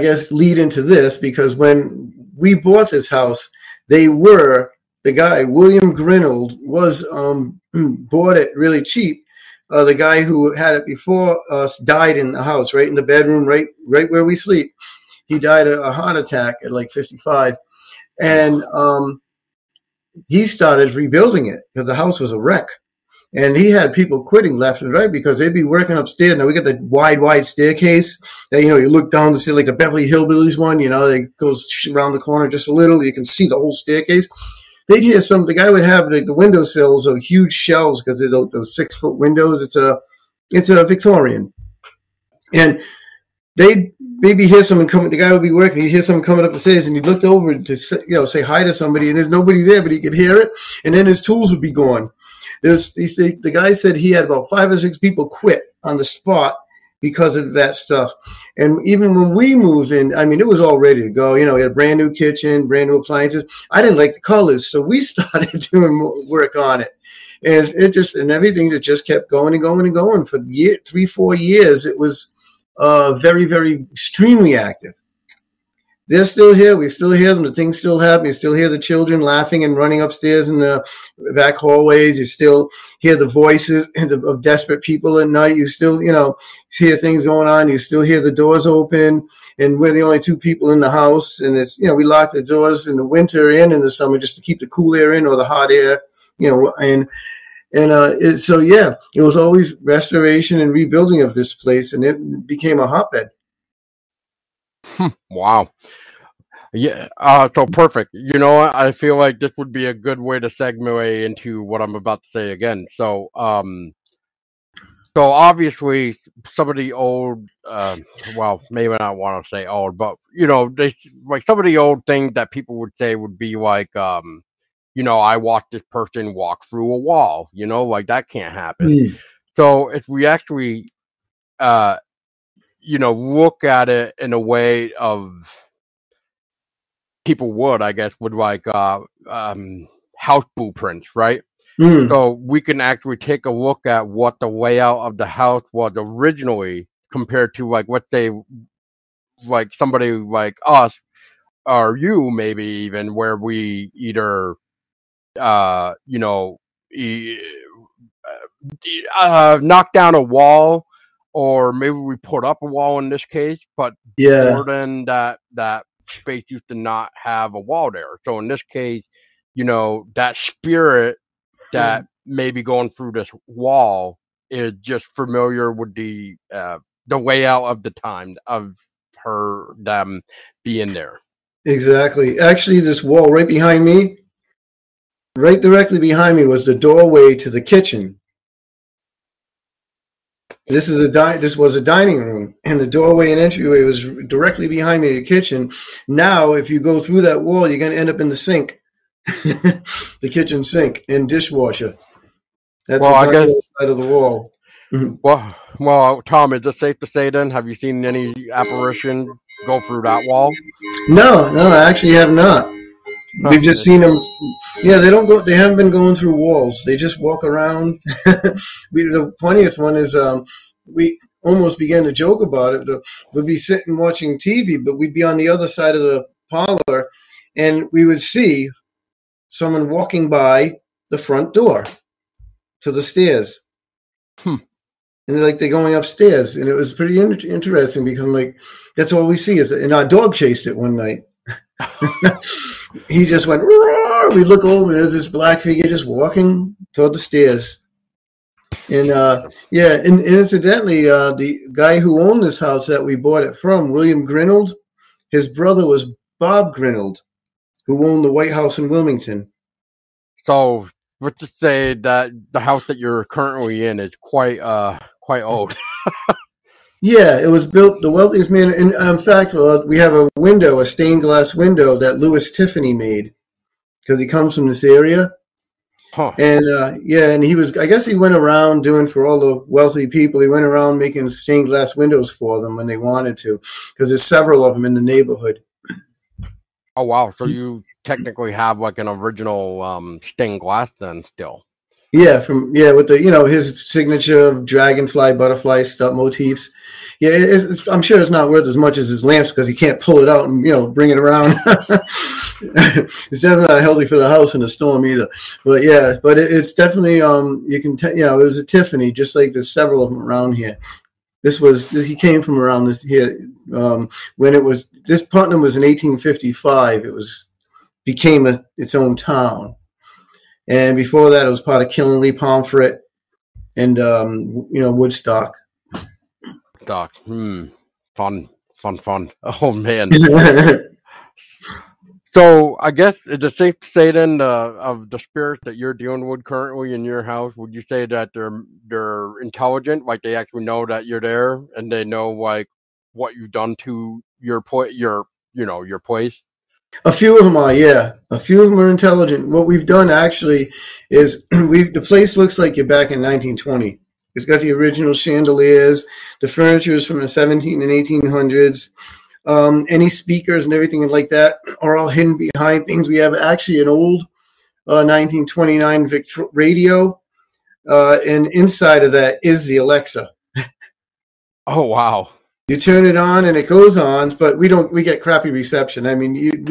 guess lead into this, because when we bought this house, the guy, William Grinnold, was bought it really cheap. The guy who had it before us died in the house, right in the bedroom, right where we sleep. He died of a heart attack at like 55. And he started rebuilding it because the house was a wreck. And he had people quitting left and right because they'd be working upstairs. Now, we got the wide staircase that, you look down to see like the Beverly Hillbillies one, it goes around the corner just a little. You can see the whole staircase. They'd hear the guy would have the windowsills of huge shelves because those 6-foot windows. It's a Victorian. And they'd maybe hear someone coming. The guy would be working. He'd hear someone coming up the stairs, and he'd look over to say hi to somebody, and there's nobody there, but he could hear it. And then his tools would be gone. The guy said he had about 5 or 6 people quit on the spot because of that stuff. And even when we moved in, I mean, it was all ready to go. We had a brand new kitchen, brand new appliances. I didn't like the colors, so we started doing more work on it. And everything that just kept going and going and going for 3-4 years. It was very, very extremely active. They're still here. We still hear them. The things still happen. You still hear the children laughing and running upstairs in the back hallways. You still hear the voices of desperate people at night. You still, hear things going on. You still hear the doors open, and we're the only 2 people in the house. And it's, we lock the doors in the winter and in the summer just to keep the cool air in, or the hot air, so yeah, it was always restoration and rebuilding of this place, and it became a hotbed. Wow. Yeah. So perfect. You know what? I feel like this would be a good way to segue into what I'm about to say again. So, so obviously some of the old, well, maybe I don't want to say old, but some of the old things that people would say would be like, I watched this person walk through a wall, like that can't happen. So if we actually, look at it in a way of people would, I guess, would like house blueprints, right? So we can actually take a look at what the layout of the house was originally compared to like what they, like somebody like us or you maybe even, where we either, knock down a wall, or maybe we put up a wall in this case, but yeah, Jordan, that space used to not have a wall there. So in this case, you know, that spirit that may be going through this wall is just familiar with the layout of the time of them being there. Exactly. Actually, this wall right behind me, right directly behind me, was the doorway to the kitchen. This is this was a dining room, and the doorway and entryway was directly behind me to the kitchen. Now, if you go through that wall, you're going to end up in the sink, the kitchen sink and dishwasher. That's what's on the other side of the wall. Well, Tom, is it safe to say then? Have you seen any apparition go through that wall? No, I actually have not. We've just seen them. Yeah, they don't go. They haven't been going through walls. They just walk around. The funniest one is we almost began to joke about it. We'd be sitting watching TV, but we'd be on the other side of the parlor, and we would see someone walking by the front door to the stairs. And like they're going upstairs, and it was pretty interesting because I'm like, that's all we see is, and our dog chased it one night. He just went, roar! We look over, and there's this black figure just walking toward the stairs. And and incidentally, the guy who owned this house that we bought it from, William Grinnold, his brother was Bob Grinnold, who owned the White House in Wilmington. So, let's just say that the house that you're currently in is quite old. Yeah, it was built, the wealthiest man, and in fact, we have a window, a stained glass window that Louis Tiffany made, because he comes from this area. Huh. And and he was, I guess he went around doing for all the wealthy people, he went around making stained glass windows for them when they wanted to, because there's several of them in the neighborhood. Oh, wow. So you technically have like an original stained glass then still. Yeah. With the, his signature dragonfly, butterfly stuff motifs. Yeah. I'm sure it's not worth as much as his lamps because he can't pull it out and, bring it around. It's definitely not healthy for the house in a storm either. But yeah, but it's definitely, you can tell, it was a Tiffany, just like there's several of them around here. He came from around this here. When it was, this Putnam was in 1855, became its own town. And before that, it was part of Killingley, Pomfret, and, Woodstock. God, fun. Oh, man. So I guess it's safe to say then of the spirits that you're dealing with currently in your house, would you say that they're intelligent, like they actually know that you're there and they know, like, what you've done to your place? A few of them are, yeah. A few of them are intelligent. What we've done actually is the place looks like you're back in 1920. It's got the original chandeliers, the furniture is from the 17 and 1800s. Any speakers and everything like that are all hidden behind things. We have actually an old 1929 radio, and inside of that is the Alexa. Oh, wow. You turn it on and it goes on, but we get crappy reception. I mean,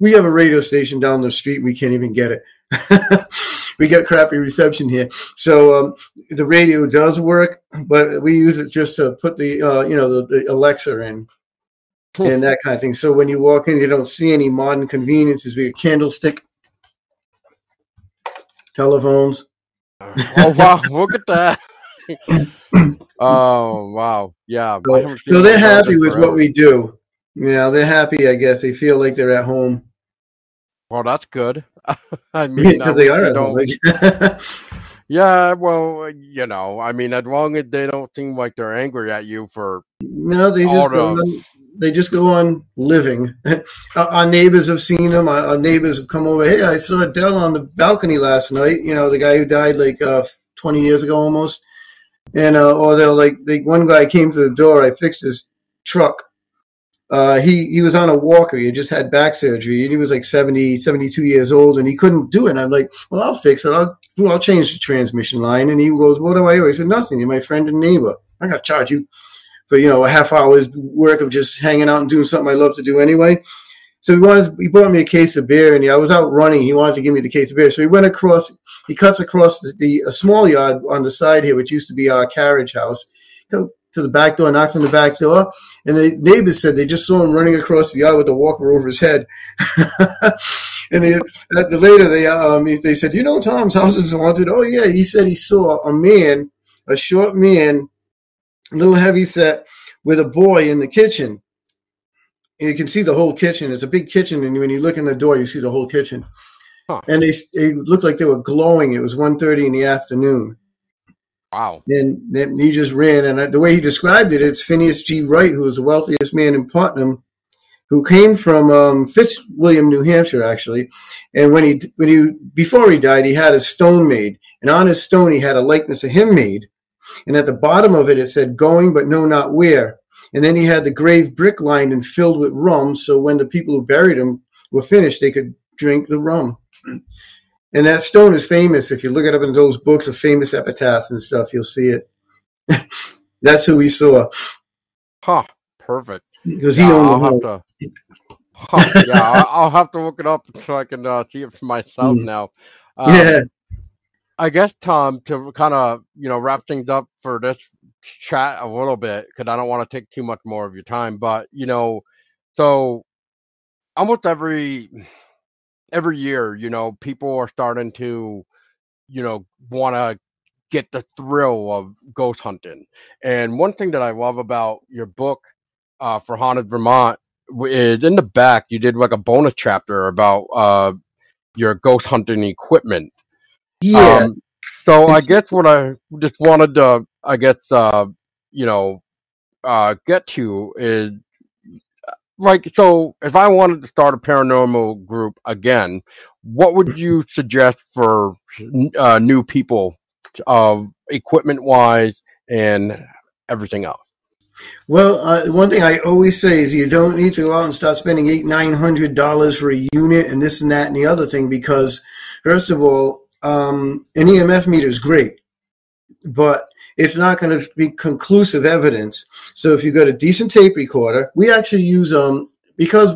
we have a radio station down the street. We can't even get it. We get crappy reception here. So the radio does work, but we use it just to put the Alexa in and that kind of thing. So when you walk in, you don't see any modern conveniences. We have candlestick, telephones. Oh, wow. Look at that. Oh wow, yeah. So they're happy with what we do. They're happy. I guess they feel like they're at home. Well, that's good. I mean, because they are at home. Yeah. Well, I mean, as long as they don't seem like they're angry at you for they just go on living. Our neighbors have seen them. Our neighbors have come over. Hey, I saw Adele on the balcony last night. The guy who died like 20 years ago almost. And or they're like, one guy came to the door. I fixed his truck. He was on a walker. He just had back surgery, and he was like 70, 72 years old, and he couldn't do it. And I'm like, well, I'll fix it. I'll change the transmission line. And he goes, what do I owe? I said, nothing. You're my friend and neighbor. I'm gonna charge you for a half hour's work of just hanging out and doing something I love to do anyway. So he brought me a case of beer, and I was out running. He wanted to give me the case of beer. So he went across, he cuts across a small yard on the side here, which used to be our carriage house, to the back door, knocks on the back door, and the neighbors said they just saw him running across the yard with the walker over his head. And later they said, you know, Tom's house is haunted. Oh, yeah. He said he saw a man, a short man, a little heavy set, with a boy in the kitchen. And you can see the whole kitchen. It's a big kitchen, and when you look in the door, you see the whole kitchen. Huh. And they looked like they were glowing. It was 1:30 in the afternoon. Wow. And then he just ran. And the way he described it, it's Phineas G. Wright, who was the wealthiest man in Putnam, who came from Fitzwilliam, New Hampshire, actually. And before he died, he had a stone made. And on his stone, he had a likeness of him made. And at the bottom of it, it said, "Going, but know not where." And then he had the grave brick lined and filled with rum, so when the people who buried him were finished, they could drink the rum. And that stone is famous. If you look it up in those books of famous epitaphs and stuff, you'll see it. That's who he saw. Huh. Perfect. Because he owned the home. I'll have to look it up so I can see it for myself now. Yeah. I guess, Tom, to kind of, wrap things up for this chat a little bit, because I don't want to take too much more of your time, but, so almost every year, people are starting to, want to get the thrill of ghost hunting. And one thing that I love about your book for Haunted Vermont is in the back, you did like a bonus chapter about your ghost hunting equipment. Yeah. So I guess what I just wanted to, get to is, like, so if I wanted to start a paranormal group again, what would you suggest for new people of equipment-wise and everything else? Well, one thing I always say is you don't need to go out and start spending $800–900 for a unit and this and that and the other thing, because first of all, an EMF meter is great, but it's not going to be conclusive evidence. So if you got a decent tape recorder, we actually use because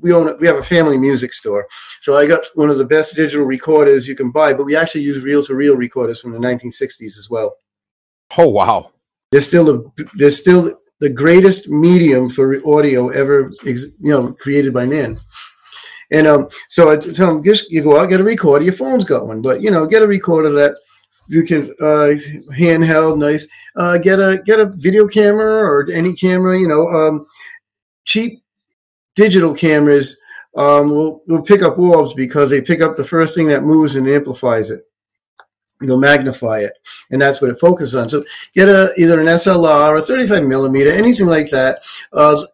we have a family music store. So I got one of the best digital recorders you can buy, but we actually use reel-to-reel recorders from the 1960s as well. Oh wow! They're still the greatest medium for audio ever created by man. And so I tell them, you go out, get a recorder. Your phone's got one, but get a recorder that you can handheld, nice. Get a video camera or any camera. Cheap digital cameras will pick up orbs because they pick up the first thing that moves and amplifies it. They'll magnify it, and that's what it focuses on. So get either an SLR or a 35mm, anything like that,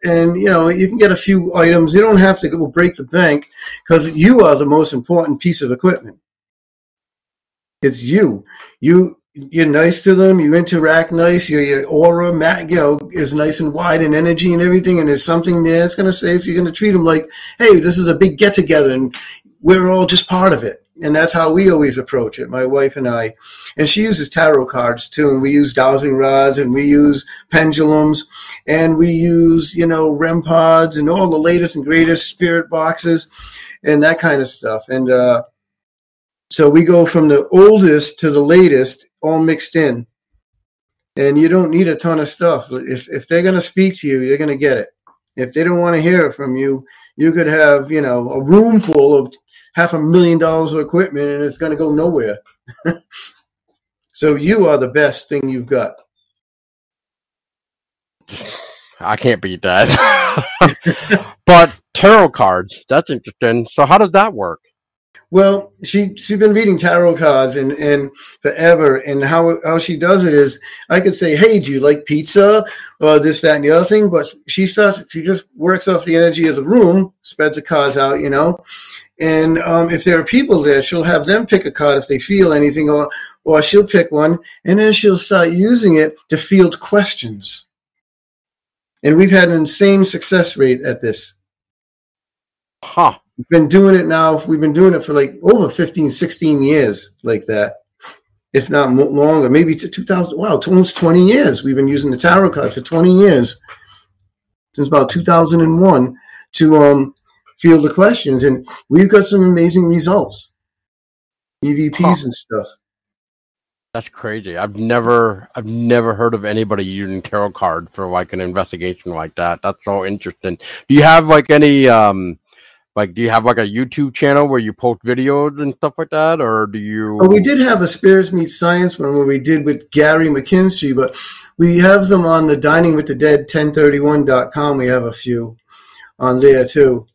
and you can get a few items. You don't have to go break the bank, because you are the most important piece of equipment. It's you. You're nice to them. You interact nice. Your aura, is nice and wide and energy and everything. And there's something there that's going to say, so you're going to treat them like, hey, this is a big get together, and we're all just part of it. And that's how we always approach it, my wife and I. And she uses tarot cards, too. And we use dowsing rods, and we use pendulums, and we use, REM pods and all the latest and greatest spirit boxes and that kind of stuff. And so we go from the oldest to the latest all mixed in. And you don't need a ton of stuff. If they're going to speak to you, you're going to get it. If they don't want to hear it from you, you could have, a room full of $500,000 of equipment, and it's going to go nowhere. So you are the best thing you've got. I can't beat that. But tarot cards, that's interesting. So how does that work? Well, she's been reading tarot cards and forever, and how she does it is, I could say, hey, do you like pizza, or this, that, and the other thing, but she just works off the energy of the room, spreads the cards out, and if there are people there, she'll have them pick a card if they feel anything, or she'll pick one, and then she'll start using it to field questions. And we've had an insane success rate at this. Huh. We've been doing it for like over 15, 16 years like that, if not longer, maybe to 2000. Wow, almost 20 years. We've been using the tarot card for 20 years, since about 2001, to field of questions, and we've got some amazing results, EVPs and stuff. That's crazy. I've never heard of anybody using tarot card for like an investigation like that. That's so interesting. Do you have like any do you have like a YouTube channel where you post videos and stuff like that, or do you? Well, we did have a Spirits Meet Science one where we did with Gary McKinsey, but we have them on the Dining with the Dead 1031.com. We have a few on there too.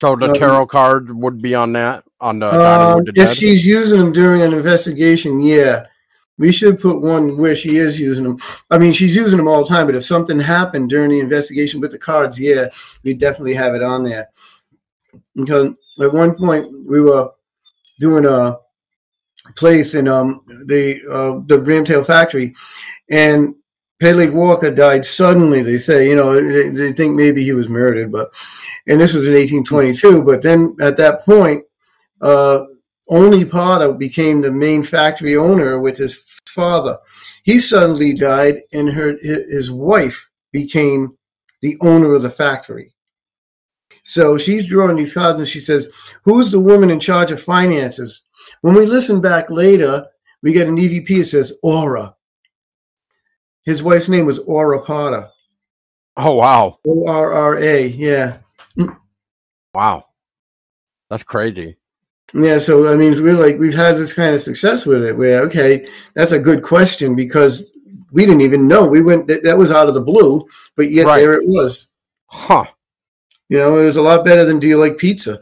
So the tarot card would be on that, on the Dining with the Dead? If she's using them during an investigation, yeah. We should put one where she is using them. I mean, she's using them all the time, but if something happened during the investigation with the cards, yeah, we definitely have it on there. Because at one point we were doing a place in the Ramtail factory, and Pele Walker died suddenly. They say, you know, they think maybe he was murdered, but, and this was in 1822. But then at that point, only Potter became the main factory owner with his father. He suddenly died, and his wife became the owner of the factory. So she's drawing these cards, and she says, who's the woman in charge of finances? When we listen back later, we get an EVP that says Aura. His wife's name was Aura Potter. Oh, wow. O-R-R-A, yeah. Wow. That's crazy. Yeah, so, I mean, we're like, we've had this kind of success with it where, okay, that's a good question because we didn't even know. We went, that was out of the blue, but yet there it was. Huh. You know, it was a lot better than do you like pizza?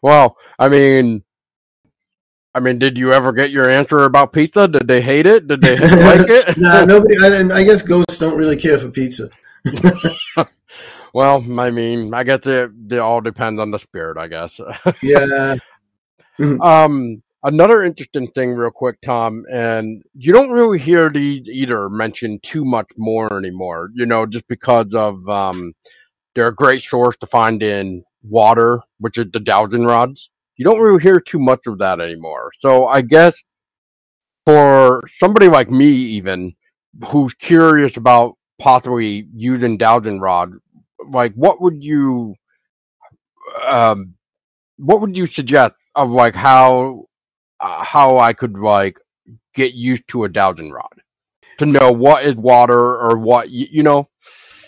Well, I mean, did you ever get your answer about pizza? Did they hate it? Did they like it? Nah, nobody. I guess ghosts don't really care for pizza. Well, I mean, I guess it all depends on the spirit, I guess. Yeah. Another interesting thing real quick, Tom, and you don't really hear these either mentioned too much more anymore, you know, just because of they're a great source to find in water, which is the dowsing rods. You don't really hear too much of that anymore. So I guess for somebody like me even, who's curious about possibly using dowsing rod, like what would you suggest of like how I could like get used to a dowsing rod to know what is water or what, you know?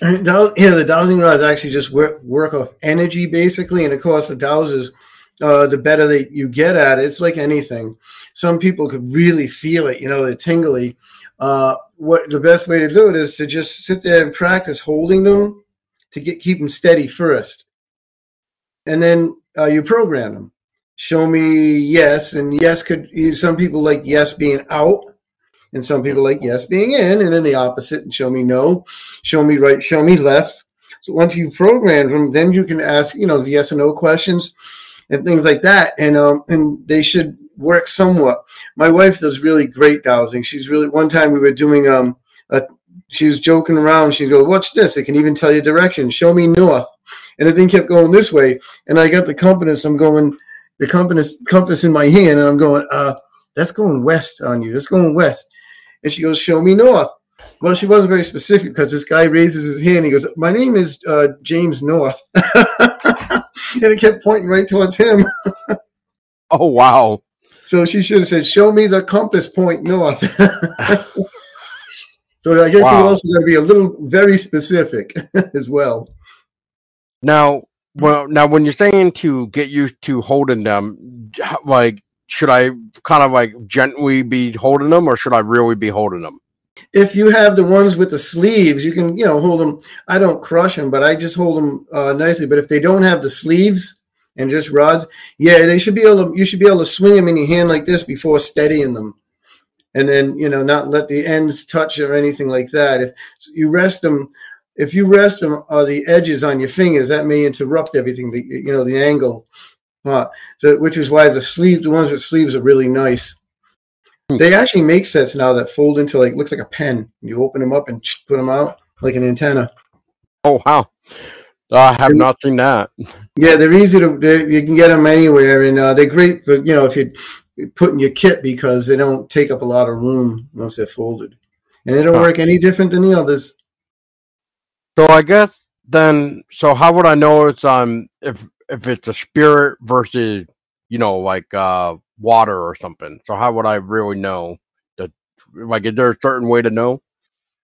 Yeah, the dowsing rods actually just work off energy basically, and of course the dowsers, the better that you get at it. It's like anything. Some people could really feel it, you know, the tingly. What the best way to do it is to just sit there and practice holding them to keep them steady first, and then you program them. Show me yes, and yes could, some people like yes being out, and some people like yes being in, and then the opposite, and show me no, show me right, show me left. So once you've programmed them, then you can ask, you know, the yes or no questions and things like that, and they should work somewhat. My wife does really great dowsing. She's really, one time we were doing, she was joking around. She'd go, watch this. It can even tell you direction. Show me north. And the thing kept going this way, and I got the compass. I'm going, the compass in my hand, and I'm going, that's going west on you. That's going west. And she goes, show me north. Well, she wasn't very specific because this guy raises his hand. He goes, my name is James North. And it kept pointing right towards him. Oh, wow. So she should have said, show me the compass point north. So I guess wow. You also got to be a little very specific as well. Now, now, when you're saying to get used to holding them, like, should I kind of like gently be holding them, or should I really be holding them? If you have the ones with the sleeves, you can, you know, hold them. I don't crush them, but I just hold them nicely. But if they don't have the sleeves and just rods, yeah, they should be able to, you should be able to swing them in your hand like this before steadying them. And then, you know, not let the ends touch or anything like that. If you rest them, the edges on your fingers, that may interrupt everything, you know, the angle. So, which is why the sleeves, the ones with sleeves are really nice. They actually make sets now that fold into, like, looks like a pen. You open them up and put them out like an antenna. Oh, wow. I have not seen that. Yeah, they're easy to, you can get them anywhere, and they're great for, you know, if you put in your kit because they don't take up a lot of room once they're folded. And they don't work any different than the others. So I guess then, so how would I know it's if it's a spirit versus, you know, like water or something? So how would I really know that? Like, is there a certain way to know?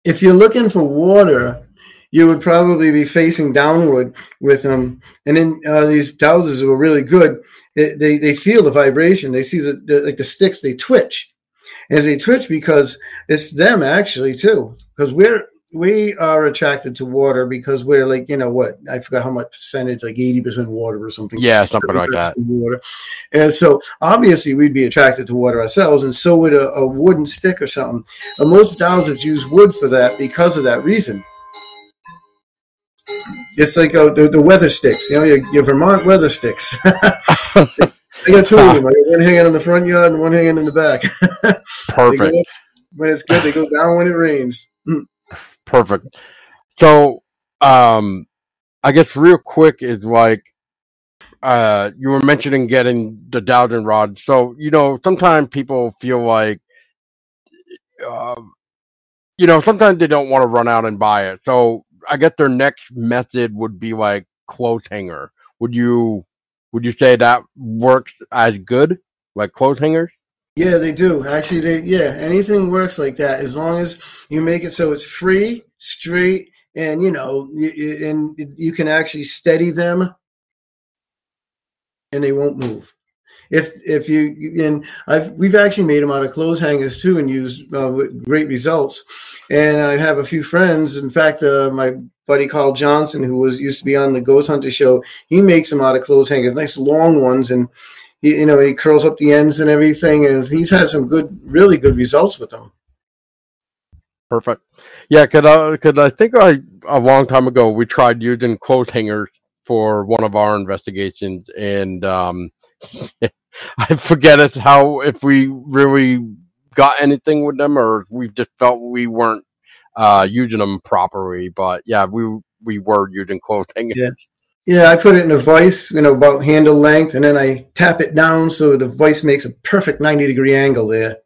If you're looking for water, you would probably be facing downward with them. And then these houses were really good. They feel the vibration. They see like the sticks, they twitch. And they twitch because it's them actually too. Because we are attracted to water because we're like, you know what, I forgot how much percentage, like 80% water or something. Yeah, something like that. Water. And so obviously we'd be attracted to water ourselves, and so would a wooden stick or something. And most houses use wood for that because of that reason. It's like the weather sticks, you know, your Vermont weather sticks. I got two of them. I got one hanging in the front yard and one hanging in the back. Perfect. When it's good, they go down when it rains. Perfect. So, I guess real quick is like, you were mentioning getting the dowsing rod. So, you know, sometimes people feel like, you know, sometimes they don't want to run out and buy it. So I guess their next method would be like clothes hanger. Would you say that works as good, like clothes hangers? Yeah, they do. Actually, anything works like that as long as you make it so it's free, straight, and you know, and you can actually steady them, and they won't move. If you and we've actually made them out of clothes hangers too, and used with great results. And I have a few friends. In fact, my buddy Carl Johnson, who used to be on the Ghost Hunter show, he makes them out of clothes hangers, nice long ones, and you know, he curls up the ends and everything. And he's had some good, really good results with them. Perfect. Yeah, because I think a long time ago we tried using clothes hangers for one of our investigations, and I forget if we really got anything with them, or we just felt we weren't using them properly. But yeah, we were using clothes hangers. Yeah, I put it in a vise, you know, about handle length, and then I tap it down so the vise makes a perfect 90-degree angle there.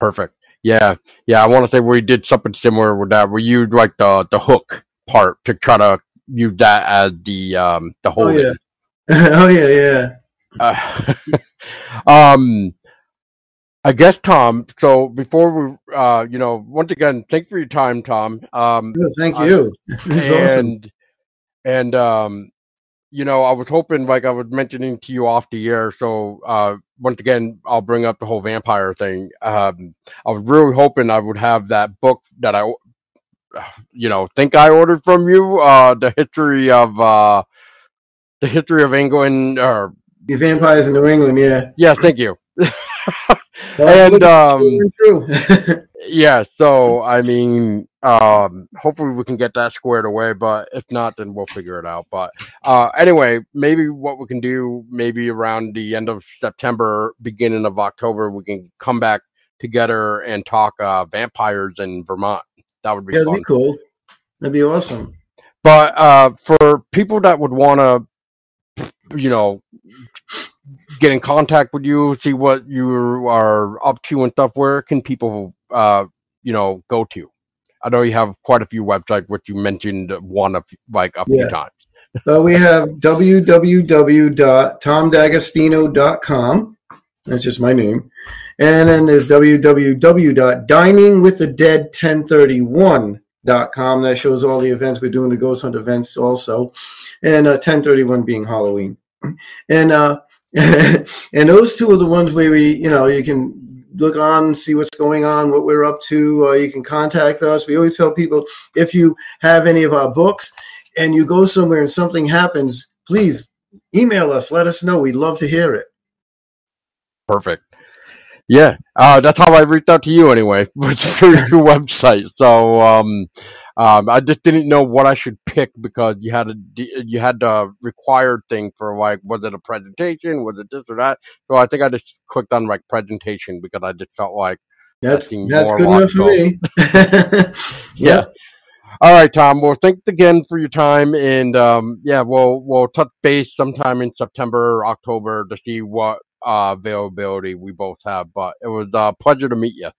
Perfect. Yeah. I want to say we did something similar with that. We used like the hook part to try to use that as the holding. Oh yeah. I guess, Tom, so before we you know, once again, thanks for your time, Tom. Thank you. It's awesome. And you know, I was hoping, like I was mentioning to you off the air, so once again I'll bring up the whole vampire thing. I was really hoping I would have that book that I, you know, think I ordered from you, the history of England, or the vampires in New England. Yeah, thank you. And true. Yeah, so I mean, hopefully we can get that squared away, but if not, then we'll figure it out. But anyway, maybe what we can do, maybe around the end of September, beginning of October, we can come back together and talk vampires in Vermont. That would be fun. That'd be cool. That'd be awesome. But for people that would want to, you know, get in contact with you, see what you are up to and stuff, where can people, you know, go to? I know you have quite a few websites, which you mentioned one of like a few times. So we have www.TomDagostino.com. That's just my name. And then there's www.DiningWithTheDead1031.com. That shows all the events. We're doing the Ghost Hunt events also. And 1031 being Halloween. And and those two are the ones where we, you know, you can look on, see what's going on, what we're up to. You can contact us. We always tell people, if you have any of our books and you go somewhere and something happens, please email us. Let us know. We'd love to hear it. Perfect. Yeah, that's how I reached out to you anyway, was through your website. So I just didn't know what I should pick, because you had the required thing for, like, was it a presentation, was it this or that? So I think I just clicked on like presentation, because I just felt like that's more good logical. Enough for me. Yeah. All right, Tom. Well, thanks again for your time, and yeah, we'll touch base sometime in September or October to see what availability we both have. But it was a pleasure to meet you.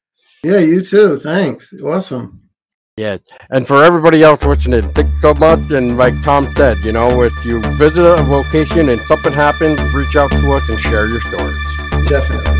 Yeah, you too. Thanks. Awesome. Yeah, and for everybody else watching it, thanks so much. And like Tom said, you know, if you visit a location and something happens, reach out to us and share your stories. Definitely.